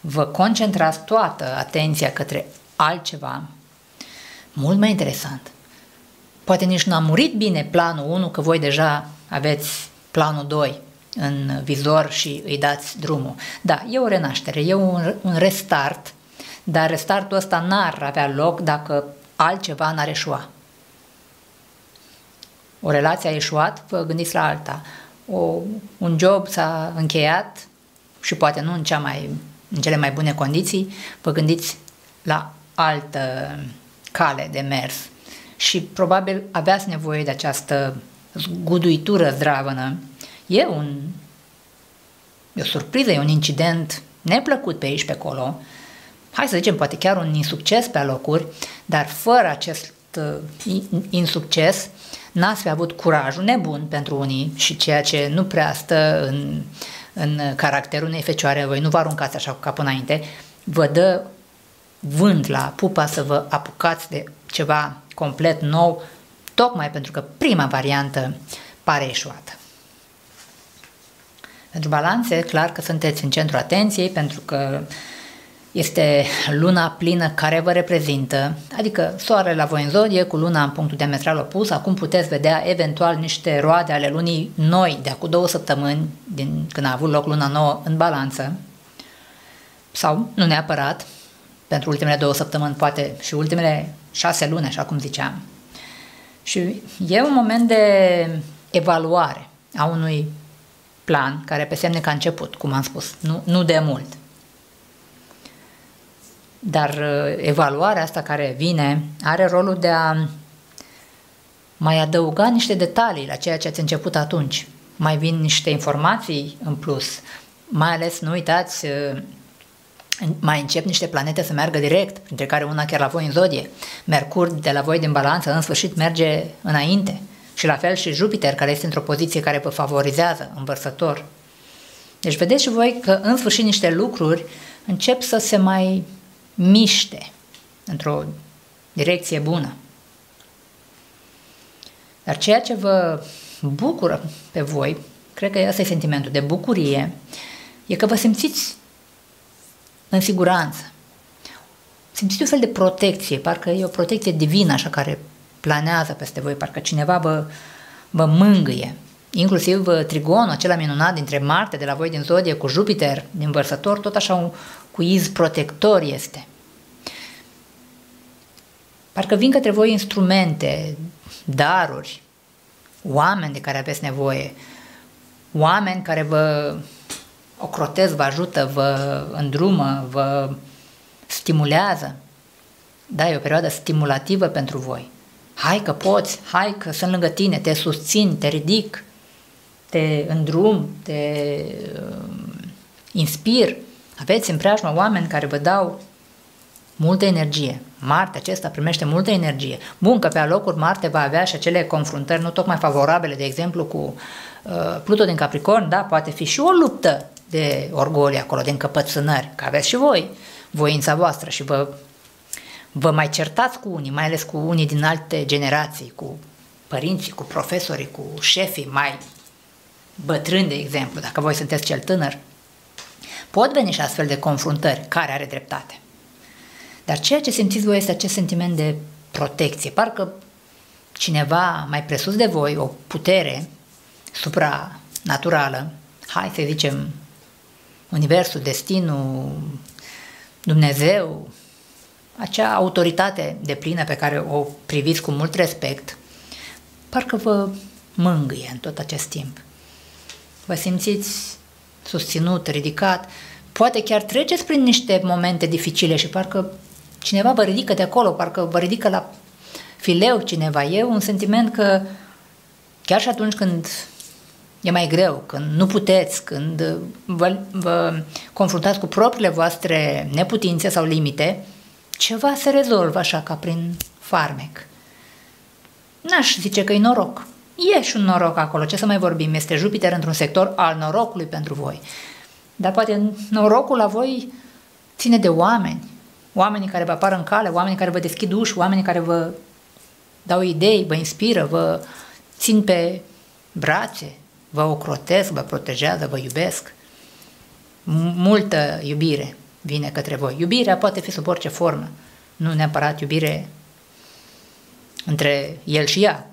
Vă concentrați toată atenția către altceva mult mai interesant. Poate nici nu a murit bine planul 1, că voi deja aveți planul 2 în vizor și îi dați drumul. Da, e o renaștere, e un restart, dar restartul ăsta n-ar avea loc dacă altceva n-ar eșua. O relație a eșuat, vă gândiți la alta. Un job s-a încheiat și poate nu în cele mai bune condiții, vă gândiți la altă cale de mers și probabil aveați nevoie de această zguduitură zdravănă. E o surpriză, e un incident neplăcut pe aici, pe acolo. Hai să zicem, poate chiar un insucces pe alocuri, dar fără acest insucces n-ați fi avut curajul nebun pentru unii și ceea ce nu prea stă în caracterul unei fecioare. Voi nu vă aruncați așa cu capul înainte, vă dă vânt la pupa să vă apucați de ceva complet nou, tocmai pentru că prima variantă pare eșuată. Pentru balanțe, clar că sunteți în centrul atenției, pentru că este luna plină care vă reprezintă, adică soarele la voi în zodie cu luna în punctul diametral opus. Acum puteți vedea eventual niște roade ale lunii noi de acum 2 săptămâni, din când a avut loc luna nouă în balanță, sau nu neapărat, pentru ultimele 2 săptămâni, poate și ultimele 6 luni, așa cum ziceam. Și e un moment de evaluare a unui plan care pe semne că a început, cum am spus, nu de mult. Dar evaluarea asta care vine are rolul de a mai adăuga niște detalii la ceea ce ați început atunci. Mai vin niște informații în plus, mai ales nu uitați, mai încep niște planete să meargă direct, printre care una chiar la voi în zodie. Mercur de la voi din balanță în sfârșit merge înainte și la fel și Jupiter, care este într-o poziție care vă favorizează, învărsător. Deci vedeți și voi că în sfârșit niște lucruri încep să se mai miște într-o direcție bună. Dar ceea ce vă bucură pe voi, cred că ăsta e sentimentul de bucurie, e că vă simțiți în siguranță. Simțiți un fel de protecție, parcă e o protecție divină așa care planează peste voi, parcă cineva vă mângâie. inclusiv trigonul acela minunat dintre Marte de la voi din Zodie cu Jupiter din Vărsător, tot așa un cuiz protector este. Parcă vin către voi instrumente, daruri, oameni de care aveți nevoie, oameni care vă ocrotesc, vă ajută, vă îndrumă, vă stimulează. Da, e o perioadă stimulativă pentru voi. Hai că poți, hai că sunt lângă tine, te susțin, te ridic, te îndrum, te inspir. Aveți în preajmă oameni care vă dau multă energie. Marte acesta primește multă energie. Bun, că pe alocuri Marte va avea și acele confruntări nu tocmai favorabile, de exemplu cu Pluto din Capricorn, da, poate fi și o luptă de orgolii acolo, de încăpățânări, că aveți și voi voința voastră și vă mai certați cu unii, mai ales cu unii din alte generații, cu părinții, cu profesorii, cu șefii mai bătrâni, de exemplu, dacă voi sunteți cel tânăr. Pot veni și astfel de confruntări, care are dreptate. Dar ceea ce simțiți voi este acest sentiment de protecție. Parcă cineva mai presus de voi, o putere supranaturală, hai să zicem universul, destinul, Dumnezeu, acea autoritate deplină pe care o priviți cu mult respect, parcă vă mângâie în tot acest timp. Vă simțiți susținut, ridicat, poate chiar treceți prin niște momente dificile și parcă cineva vă ridică de acolo, parcă vă ridică la fileu cineva. E un sentiment că chiar și atunci când e mai greu, când nu puteți, când vă confruntați cu propriile voastre neputințe sau limite, ceva se rezolvă așa ca prin farmec. N-aș zice că e noroc. E și un noroc acolo, ce să mai vorbim, este Jupiter într-un sector al norocului pentru voi. Dar poate norocul la voi ține de oameni. Oamenii care vă apar în cale, oamenii care vă deschid uși, oamenii care vă dau idei, vă inspiră, vă țin pe brațe, vă ocrotesc, vă protejează, vă iubesc. Multă iubire vine către voi. Iubirea poate fi sub orice formă. Nu neapărat iubire între el și ea.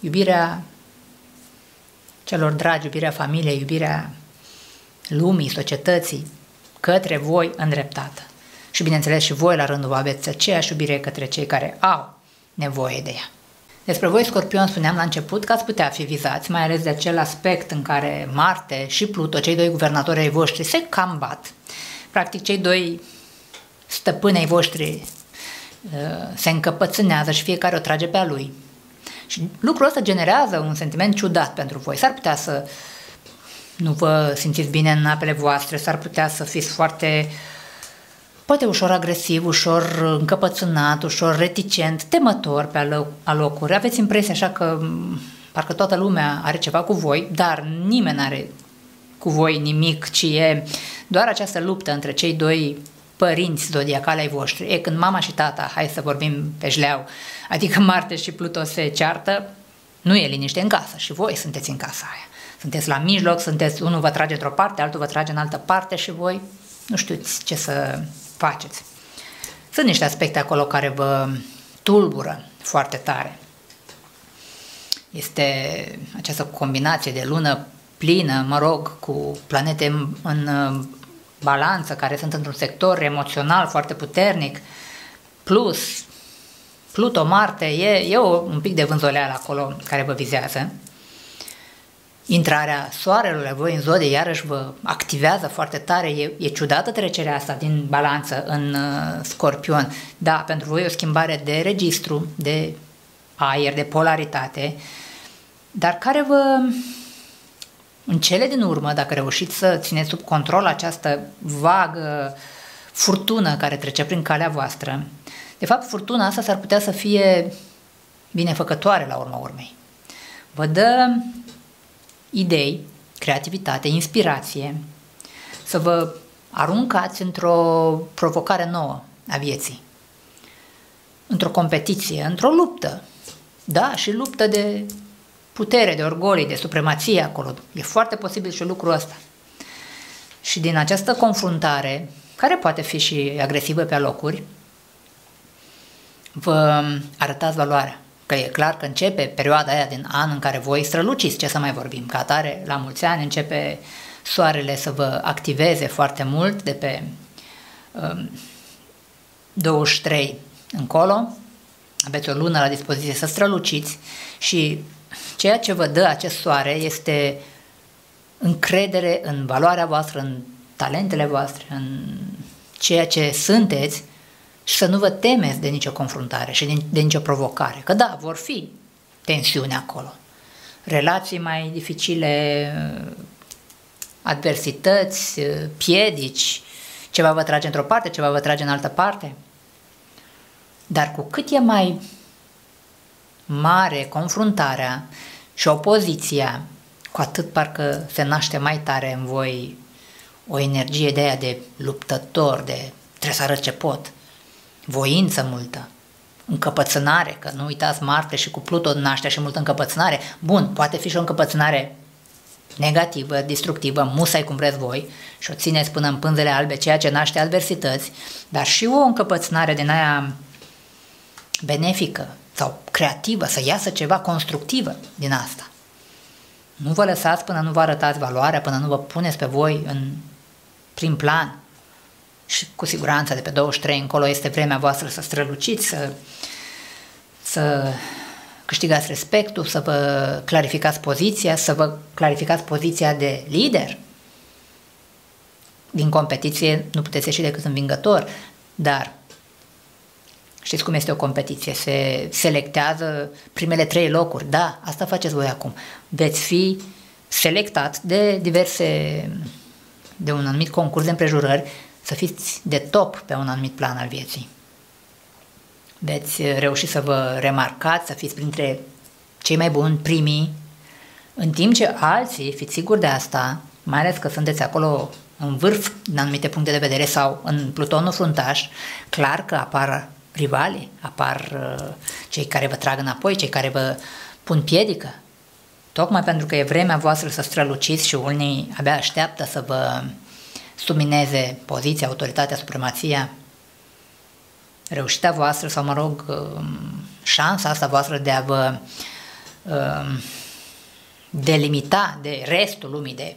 Iubirea celor dragi, iubirea familiei, iubirea lumii, societății, către voi îndreptată. Și bineînțeles și voi la rândul vă aveți aceeași iubire către cei care au nevoie de ea. Despre voi, Scorpion, spuneam la început că ați putea fi vizați, mai ales de acel aspect în care Marte și Pluto, cei doi guvernatori ai voștri, se cam bat. Practic, cei doi stăpâni ai voștri se încăpățânează și fiecare o trage pe a lui. Și lucrul ăsta generează un sentiment ciudat pentru voi. S-ar putea să nu vă simțiți bine în apele voastre, s-ar putea să fiți foarte, poate ușor agresiv, ușor încăpățânat, ușor reticent, temător pe alocuri. Aveți impresia așa că parcă toată lumea are ceva cu voi, dar nimeni n-are cu voi nimic, ci e doar această luptă între cei doi părinți zodiacali ai voștri. E când mama și tata, hai să vorbim pe jleau, adică Marte și Pluto se ceartă, nu e liniște în casă și voi sunteți în casa aia. Sunteți la mijloc, sunteți, unul vă trage într-o parte, altul vă trage în altă parte și voi nu știți ce să faceți. Sunt niște aspecte acolo care vă tulbură foarte tare. Este această combinație de lună plină, mă rog, cu planete în balanță, care sunt într-un sector emoțional foarte puternic, plus Pluto-Marte, e un pic de vânzoleală acolo care vă vizează. Intrarea soarelui la voi în zodie iarăși vă activează foarte tare, e ciudată trecerea asta din balanță în Scorpion. Da, pentru voi e o schimbare de registru, de aer, de polaritate, dar care vă, în cele din urmă, dacă reușiți să țineți sub control această vagă furtună care trece prin calea voastră, de fapt furtuna asta s-ar putea să fie binefăcătoare la urma urmei. Vă dă idei, creativitate, inspirație, să vă aruncați într-o provocare nouă a vieții, într-o competiție, într-o luptă, da, și luptă de putere, de orgolii, de supremație acolo. E foarte posibil și lucrul ăsta. Și din această confruntare, care poate fi și agresivă pe alocuri, vă arătați valoarea, că e clar că începe perioada aia din an în care voi străluciți, ce să mai vorbim, ca atare la mulți ani începe soarele să vă activeze foarte mult de pe 23 încolo, aveți o lună la dispoziție să străluciți și ceea ce vă dă acest soare este încredere în valoarea voastră, în talentele voastre, în ceea ce sunteți și să nu vă temeți de nicio confruntare și de nicio provocare, că da, vor fi tensiuni acolo, relații mai dificile, adversități, piedici, ceva vă trage într-o parte, ceva vă trage în altă parte, dar cu cât e mai mare confruntarea și opoziția, cu atât parcă se naște mai tare în voi o energie de aia de luptător, de trebuie să arăt ce pot, voință multă, încăpățânare, că nu uitați Marte și cu Pluto naște și multă încăpățânare. Bun, poate fi și o încăpățânare negativă, destructivă, musai cum vreți voi și o țineți până în pânzele albe, ceea ce naște adversități, dar și o încăpățânare din aia benefică sau creativă, să iasă ceva constructivă din asta. Nu vă lăsați până nu vă arătați valoarea, până nu vă puneți pe voi în prim plan. Și cu siguranță de pe 23 încolo este vremea voastră să străluciți, să câștigați respectul, să vă clarificați poziția, să vă clarificați poziția de lider. Din competiție nu puteți ieși decât învingător, dar știți cum este o competiție, se selectează primele 3 locuri, da, asta faceți voi acum, veți fi selectat de un anumit concurs de împrejurări, să fiți de top pe un anumit plan al vieții. Veți reuși să vă remarcați, să fiți printre cei mai buni, primii, în timp ce alții, fiți siguri de asta, mai ales că sunteți acolo în vârf, în anumite puncte de vedere sau în plutonul fruntaș, clar că apar rivalii, apar cei care vă trag înapoi, cei care vă pun piedică, tocmai pentru că e vremea voastră să străluciți și unii abia așteaptă să vă submineze poziția, autoritatea, supremația. Reușita voastră sau, mă rog, șansa asta voastră de a vă delimita de restul lumii, de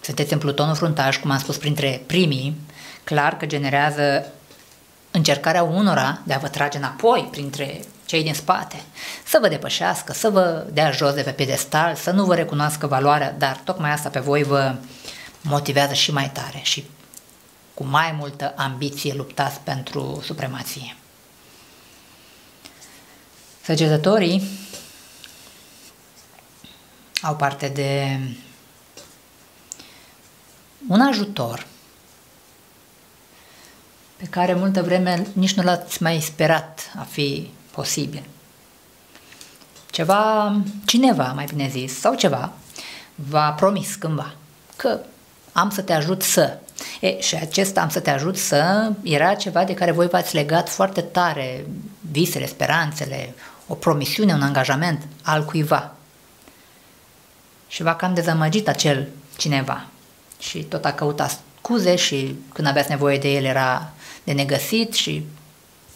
sunteți în plutonul fruntaș, cum am spus, printre primii, clar că generează încercarea unora de a vă trage înapoi printre cei din spate, să vă depășească, să vă dea jos de pe piedestal, să nu vă recunoască valoarea, dar tocmai asta pe voi vă motivează și mai tare și cu mai multă ambiție luptați pentru supremație. Săgetătorii au parte de un ajutor pe care multă vreme nici nu l-ați mai sperat a fi posibil. Cineva, mai bine zis, sau ceva, v-a promis cândva că am să te ajut să. Și acest am să te ajut să era ceva de care voi v-ați legat foarte tare, visele, speranțele, o promisiune, un angajament al cuiva. Și v-a cam dezamăgit acel cineva. Și tot a căutat scuze și când aveați nevoie de el era de negăsit și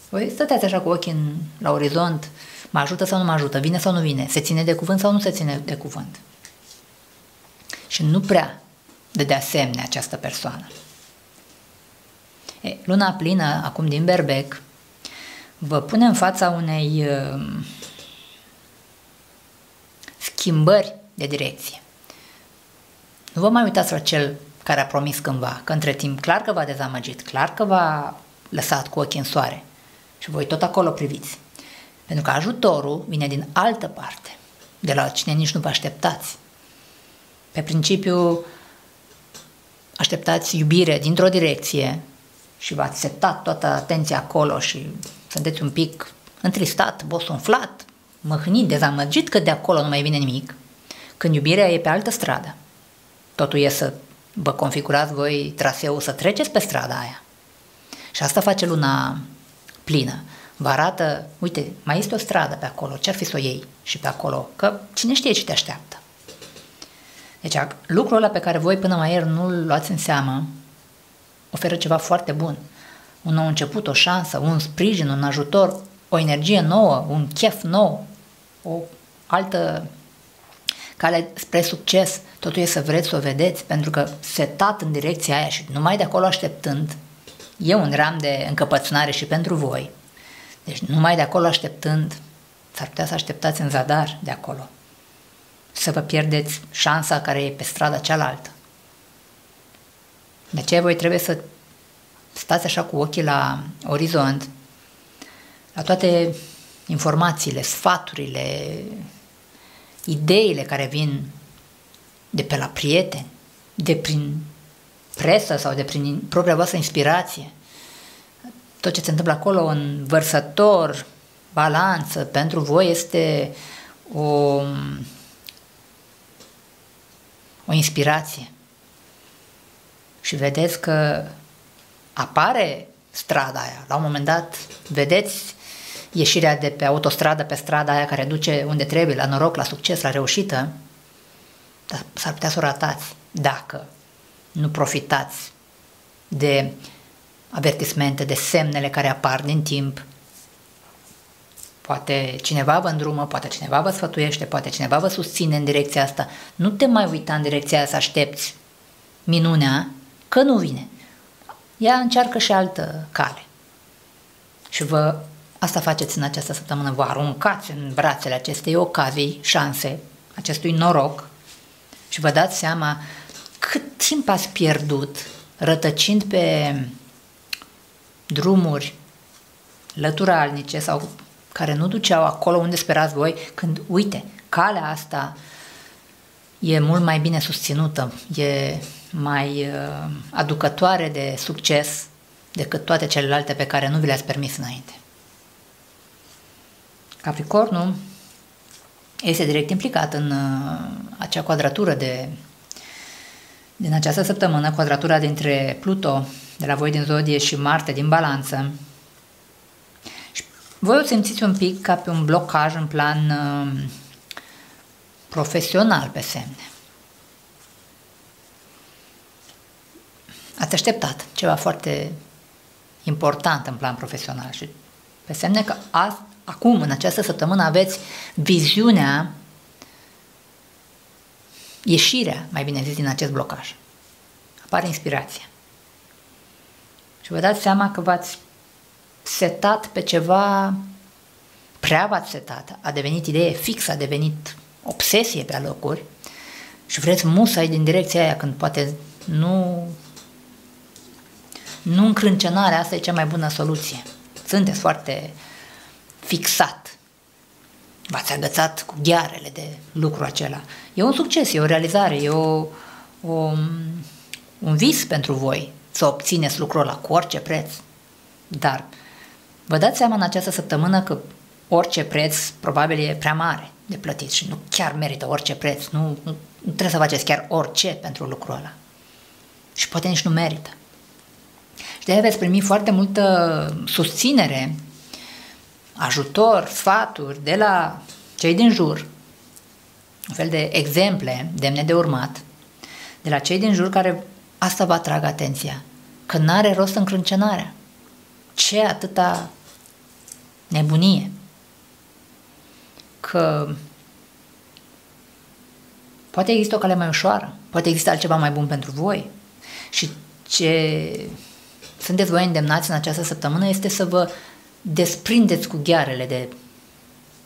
voi stăteați așa cu ochii la orizont, mă ajută sau nu mă ajută, vine sau nu vine, se ține de cuvânt sau nu se ține de cuvânt. Și nu prea dădea semne această persoană. Luna plină, acum din Berbec, vă pune în fața unei schimbări de direcție. Nu vă mai uitați la cel care a promis cândva, că între timp clar că v-a dezamăgit, clar că v-a lăsat cu ochii în soare și voi tot acolo priviți. Pentru că ajutorul vine din altă parte, de la cine nici nu vă așteptați. Pe principiu, așteptați iubire dintr-o direcție și v-ați setat toată atenția acolo și sunteți un pic întristat, bosunflat, mâhnit, dezamăgit că de acolo nu mai vine nimic, când iubirea e pe altă stradă. Totul e să vă configurați voi traseul, să treceți pe strada aia. Și asta face luna plină. Vă arată, uite, mai este o stradă pe acolo, ce-ar fi să o iei și pe acolo, că cine știe ce te așteaptă. Deci lucrul ăla pe care voi până mai ieri nu-l luați în seamă oferă ceva foarte bun. Un nou început, o șansă, un sprijin, un ajutor o energie nouă, un chef nou, o altă cale spre succes. Totul e să vreți să o vedeți, pentru că setat în direcția aia și numai de acolo așteptând, e un gram de încăpățânare și pentru voi. Deci numai de acolo așteptând, s-ar putea să așteptați în zadar de acolo. Să vă pierdeți șansa care e pe strada cealaltă. De aceea voi trebuie să stați așa cu ochii la orizont, la toate informațiile, sfaturile, ideile care vin de pe la prieteni, de prin presă sau de prin propria voastră inspirație. Tot ce se întâmplă acolo în vărsător, balanță, pentru voi este o inspirație. Și vedeți că apare strada aia. La un moment dat vedeți ieșirea de pe autostradă, pe strada aia care duce unde trebuie, la noroc, la succes, la reușită, dar s-ar putea să o ratați dacă nu profitați de avertismente, de semnele care apar din timp. Poate cineva vă îndrumă, poate cineva vă sfătuiește, poate cineva vă susține în direcția asta. Nu te mai uita în direcția aia să aștepți minunea, că nu vine. Ea încearcă și altă cale. Și asta faceți în această săptămână, vă aruncați în brațele acestei ocazii, șanse, acestui noroc, și vă dați seama cât timp ați pierdut rătăcind pe drumuri lăturalnice sau care nu duceau acolo unde sperați voi, când, uite, calea asta e mult mai bine susținută, e mai aducătoare de succes decât toate celelalte pe care nu vi le-ați permis înainte. Capricornul este direct implicat în acea quadratură din această săptămână, quadratura dintre Pluto de la voi din Zodie și Marte din Balanță. Și voi o simțiți un pic ca pe un blocaj în plan profesional pe semne. Ați așteptat ceva foarte important în plan profesional și pe semne că acum, în această săptămână, aveți viziunea, ieșirea, mai bine zis, din acest blocaj. Apare inspirația. Și vă dați seama că v-ați setat pe ceva, prea v-ați setat, a devenit idee fixă, a devenit obsesie pe alocuri și vreți musai din direcția aia, când poate nu încrâncenarea asta e cea mai bună soluție. Sunteți foarte fixat. V-ați agățat cu ghearele de lucru acela. E un succes, e o realizare, e un vis pentru voi să obțineți lucrul ăla cu orice preț. Dar vă dați seama în această săptămână că orice preț probabil e prea mare de plătit și nu chiar merită orice preț. Nu trebuie să faceți chiar orice pentru lucrul ăla. Și poate nici nu merită. Și de-aia veți primi foarte multă susținere, ajutor, sfaturi de la cei din jur, un fel de exemple demne de urmat, de la cei din jur care asta vă atrag atenția, că n-are rost încrâncenarea. Ce atâta nebunie! Că poate există o cale mai ușoară, poate există altceva mai bun pentru voi. Și ce sunteți voi îndemnați în această săptămână este să vă desprindeți cu ghearele de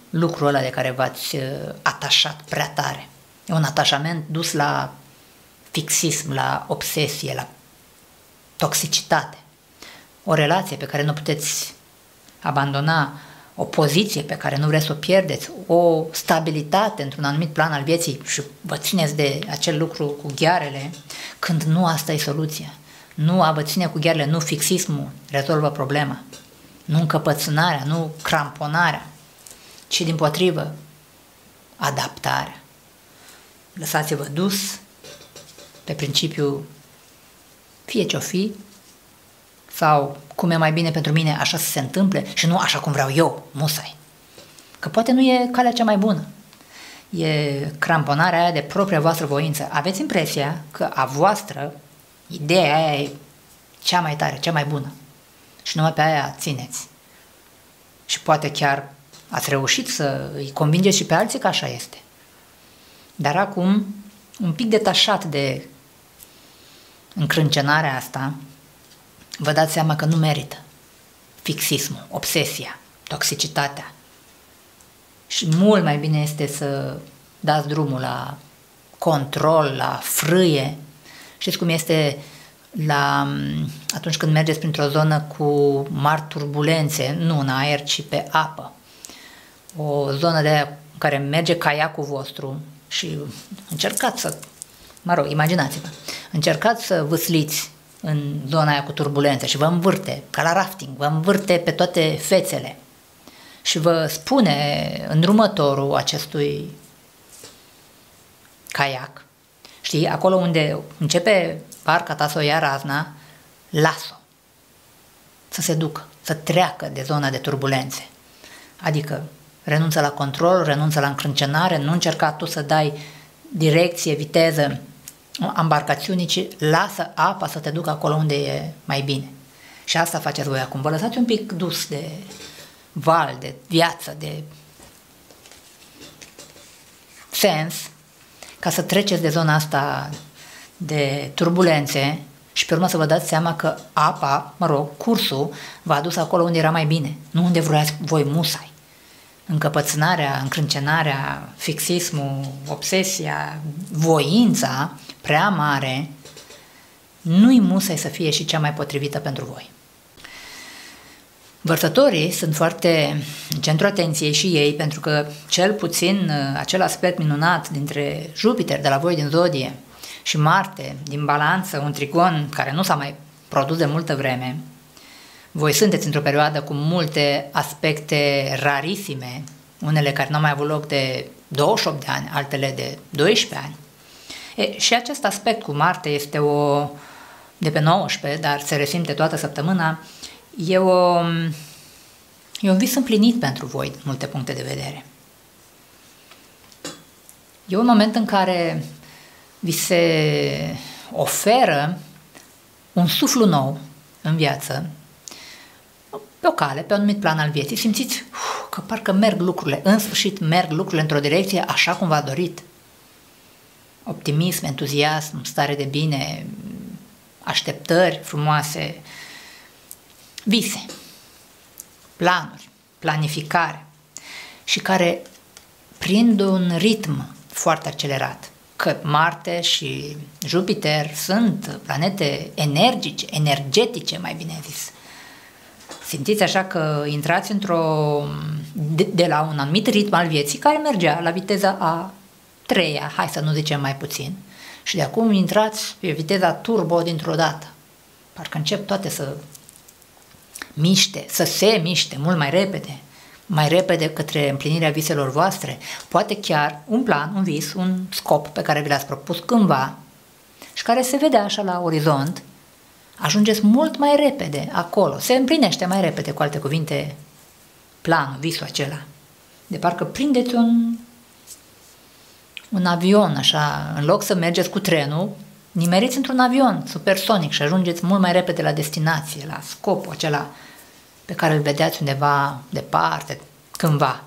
lucrul ăla de care v-ați atașat prea tare. E un atașament dus la fixism, la obsesie, la toxicitate. O relație pe care nu puteți abandona, o poziție pe care nu vreți să o pierdeți, o stabilitate într-un anumit plan al vieții și vă țineți de acel lucru cu ghearele, când nu asta e soluția. Nu a vă ține cu ghearele, nu fixismul rezolvă problema. Nu încăpățânarea, nu cramponarea, ci dimpotrivă, adaptarea. Lăsați-vă dus pe principiu fie ce-o fi, sau cum e mai bine pentru mine așa să se întâmple și nu așa cum vreau eu, musai. Că poate nu e calea cea mai bună. E cramponarea aia de propria voastră voință. Aveți impresia că a voastră, ideea aia e cea mai tare, cea mai bună. Și numai pe aia țineți. și poate chiar ați reușit să îi convingeți și pe alții că așa este. Dar acum, un pic detașat de încrâncenarea asta, vă dați seama că nu merită fixismul, obsesia, toxicitatea. Și mult mai bine este să dați drumul la control, la frâie. Știți cum este atunci când mergeți printr-o zonă cu mari turbulențe, nu în aer, ci pe apă. O zonă de aia în care merge caiacul vostru și încercați să, mă rog, imaginați-vă, încercați să vâsliți în zona aia cu turbulențe și vă învârte, ca la rafting, vă învârte pe toate fețele și vă spune îndrumătorul acestui caiac, știi, acolo unde începe barca ta să o ia razna, las-o să se ducă, să treacă de zona de turbulențe. Adică renunță la control, renunță la încrâncenare, nu încerca tu să dai direcție, viteză embarcațiunii, ci lasă apa să te ducă acolo unde e mai bine. Și asta faceți voi acum. Vă lăsați un pic dus de val, de viață, de sens, ca să treceți de zona asta de turbulențe și pe urmă să vă dați seama că apa, mă rog, cursul v-a adus acolo unde era mai bine, nu unde vroiați voi musai. Încăpățânarea, încrâncenarea, fixismul, obsesia, voința prea mare, nu-i musai să fie și cea mai potrivită pentru voi. Vărsătorii sunt foarte în centrul atenției și ei, pentru că cel puțin acel aspect minunat dintre Jupiter de la voi din Zodie și Marte din Balanță, un trigon care nu s-a mai produs de multă vreme, voi sunteți într-o perioadă cu multe aspecte rarisime, unele care nu au mai avut loc de 28 de ani, altele de 12 ani. E, și acest aspect cu Marte este de pe 19, dar se resimte toată săptămâna, e un vis împlinit pentru voi din multe puncte de vedere. E un moment în care vi se oferă un suflu nou în viață, pe o cale, pe un anumit plan al vieții. Simțiți că parcă merg lucrurile, în sfârșit merg lucrurile într-o direcție așa cum v-a dorit. Optimism, entuziasm, stare de bine, așteptări frumoase, vise, planuri, planificare și care prind un ritm foarte accelerat. Că Marte și Jupiter sunt planete energice, energetice, mai bine zis. Simțiți așa că intrați de la un anumit ritm al vieții care mergea la viteza a treia, hai să nu zicem mai puțin, și de acum intrați pe viteza turbo dintr-o dată. Parcă încep toate să se miște mult mai repede către împlinirea viselor voastre. Poate chiar un plan, un vis, un scop pe care vi l-ați propus cândva și care se vede așa la orizont, ajungeți mult mai repede acolo, se împlinește mai repede, cu alte cuvinte, planul, visul acela. De parcă prindeți un avion, așa, în loc să mergeți cu trenul, nimeriți într-un avion supersonic și ajungeți mult mai repede la destinație, la scopul acela pe care îl vedeați undeva departe, cândva.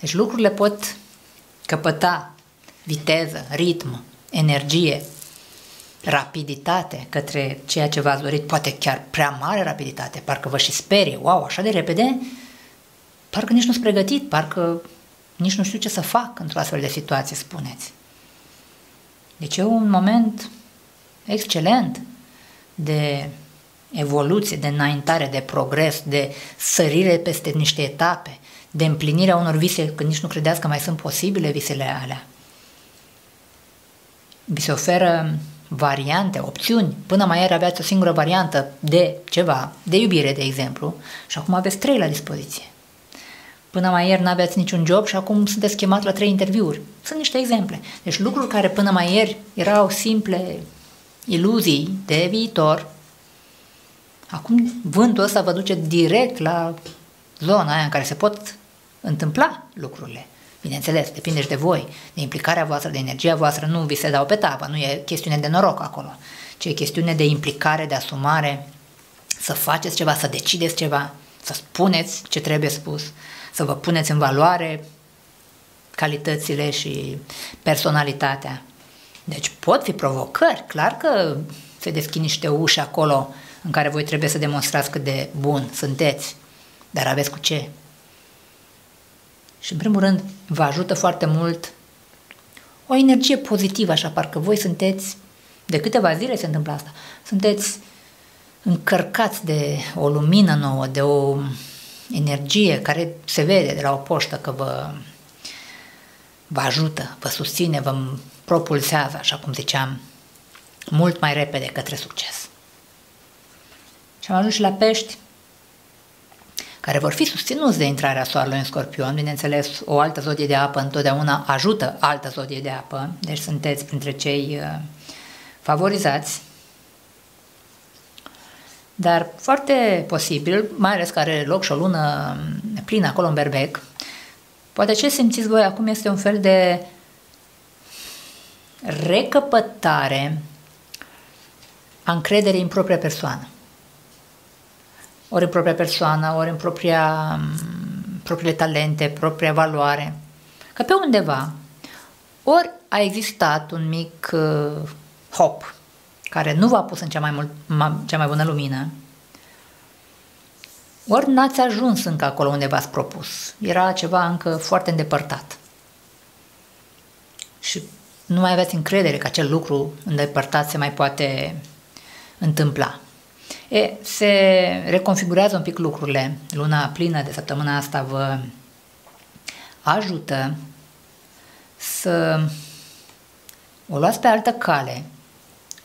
Deci lucrurile pot căpăta viteză, ritm, energie, rapiditate către ceea ce v-ați dorit, poate chiar prea mare rapiditate, parcă vă și sperie, wow, așa de repede, parcă nici nu-s pregătit, parcă nici nu știu ce să fac într-o astfel de situație, spuneți. Deci e un moment excelent de evoluție, de înaintare, de progres, de sărire peste niște etape, de împlinirea unor vise, că nici nu credeați că mai sunt posibile visele alea. Vi se oferă variante, opțiuni. Până mai ieri aveați o singură variantă de ceva, de iubire, de exemplu, și acum aveți 3 la dispoziție. Până mai ieri n-aveați niciun job și acum sunteți chemat la 3 interviuri. Sunt niște exemple. Deci lucruri care până mai ieri erau simple iluzii de viitor, acum vântul ăsta vă duce direct la zona aia în care se pot întâmpla lucrurile. Bineînțeles, depinde și de voi, de implicarea voastră, de energia voastră, nu vi se dau pe tavă, nu e chestiune de noroc acolo, ci e chestiune de implicare, de asumare, să faceți ceva, să decideți ceva, să spuneți ce trebuie spus, să vă puneți în valoare calitățile și personalitatea. Deci pot fi provocări, clar că se deschid niște uși acolo în care voi trebuie să demonstrați cât de bun sunteți, dar aveți cu ce. Și în primul rând vă ajută foarte mult o energie pozitivă, așa parcă voi sunteți, de câteva zile se întâmplă asta, sunteți încărcați de o lumină nouă, de o energie care se vede de la o poștă că vă ajută, vă susține, vă propulsează, așa cum ziceam, mult mai repede către succes. Și am ajuns și la pești, care vor fi susținuți de intrarea soarelui în Scorpion. Bineînțeles, o altă zodie de apă întotdeauna ajută altă zodie de apă, deci sunteți printre cei favorizați. Dar foarte posibil, mai ales că are loc și o lună plină acolo în Berbec, poate ce simțiți voi acum este un fel de recăpătare a încrederii în propria persoană. Ori în propria persoană, ori în propriile talente, propria valoare. Că pe undeva, ori a existat un mic hop care nu v-a pus în cea mai bună lumină, ori n-ați ajuns încă acolo unde v-ați propus. Era ceva încă foarte îndepărtat. Și nu mai aveți încredere că acel lucru îndepărtat se mai poate întâmpla. Se reconfigurează un pic lucrurile. Luna plină de săptămâna asta vă ajută să o luați pe altă cale,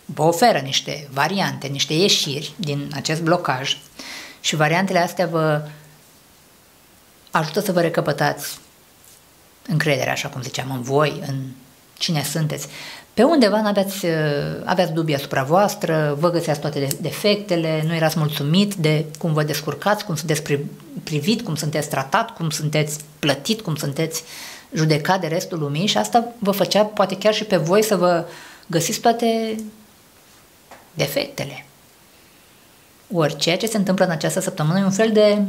vă oferă niște variante, niște ieșiri din acest blocaj și variantele astea vă ajută să vă recăpătați încrederea, așa cum ziceam, în voi, în cine sunteți. Pe undeva aveați dubii asupra voastră, vă găseați toate defectele, nu erați mulțumit de cum vă descurcați, cum sunteți privit, cum sunteți tratat, cum sunteți plătit, cum sunteți judecat de restul lumii și asta vă făcea poate chiar și pe voi să vă găsiți toate defectele. Ori ceea ce se întâmplă în această săptămână e un fel de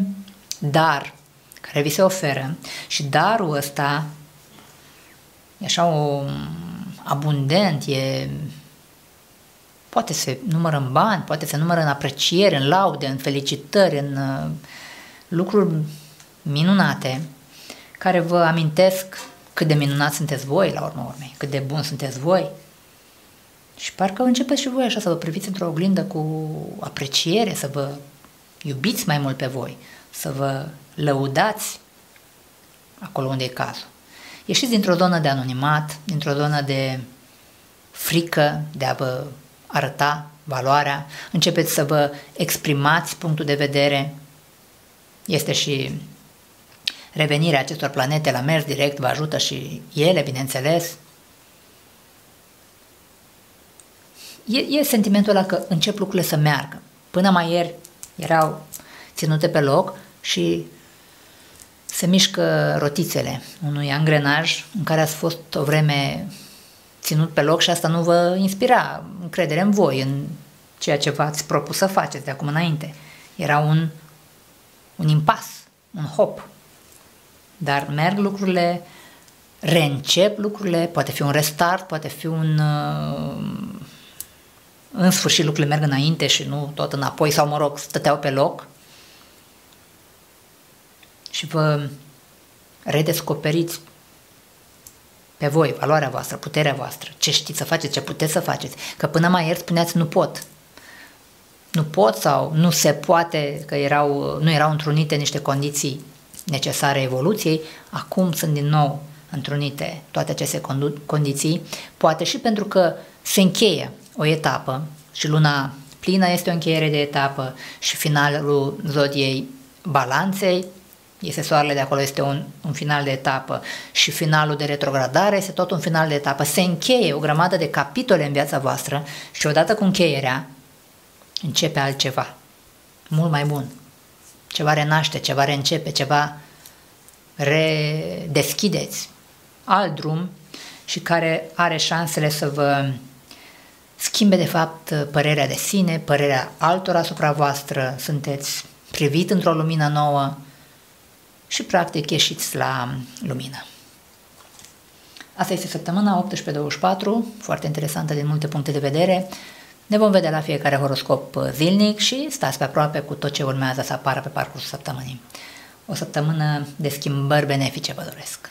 dar care vi se oferă și darul ăsta e așa abundent, poate se numără în bani, poate se numără în apreciere, în laude, în felicitări, în lucruri minunate care vă amintesc cât de minunați sunteți voi la urma urmei, cât de buni sunteți voi. Și parcă începeți și voi așa să vă priviți într-o oglindă cu apreciere, să vă iubiți mai mult pe voi, să vă lăudați acolo unde e cazul. Ieșiți dintr-o zonă de anonimat, dintr-o zonă de frică de a vă arăta valoarea, începeți să vă exprimați punctul de vedere. Este și revenirea acestor planete la mers direct, vă ajută și ele, bineînțeles. E sentimentul ăla că încep lucrurile să meargă. Până mai ieri erau ținute pe loc și se mișcă rotițele unui angrenaj în care ați fost o vreme ținut pe loc și asta nu vă inspira încredere în voi, în ceea ce v-ați propus să faceți de acum înainte. Era un impas, un hop. Dar merg lucrurile, reîncep lucrurile, poate fi un restart, poate fi un... În sfârșit lucrurile merg înainte și nu tot înapoi sau, mă rog, stăteau pe loc. Și vă redescoperiți pe voi, valoarea voastră, puterea voastră, ce știți să faceți, ce puteți să faceți. Că până mai ieri spuneați nu pot. Nu pot sau nu se poate, că nu erau întrunite niște condiții necesare evoluției. Acum sunt din nou întrunite toate aceste condiții. Poate și pentru că se încheie o etapă și luna plină este o încheiere de etapă și finalul zodiei Balanței este soarele de acolo, este un final de etapă și finalul de retrogradare este tot un final de etapă. Se încheie o grămadă de capitole în viața voastră și odată cu încheierea începe altceva mult mai bun. Ceva renaște, ceva reîncepe, ceva redeschideți. Alt drum și care are șansele să vă schimbe de fapt părerea de sine, părerea altora asupra voastră. Sunteți privit într-o lumină nouă și practic ieșiți la lumină. Asta este săptămâna 18-24, foarte interesantă din multe puncte de vedere. Ne vom vedea la fiecare horoscop zilnic și stați pe aproape cu tot ce urmează să apară pe parcursul săptămânii. O săptămână de schimbări benefice vă doresc!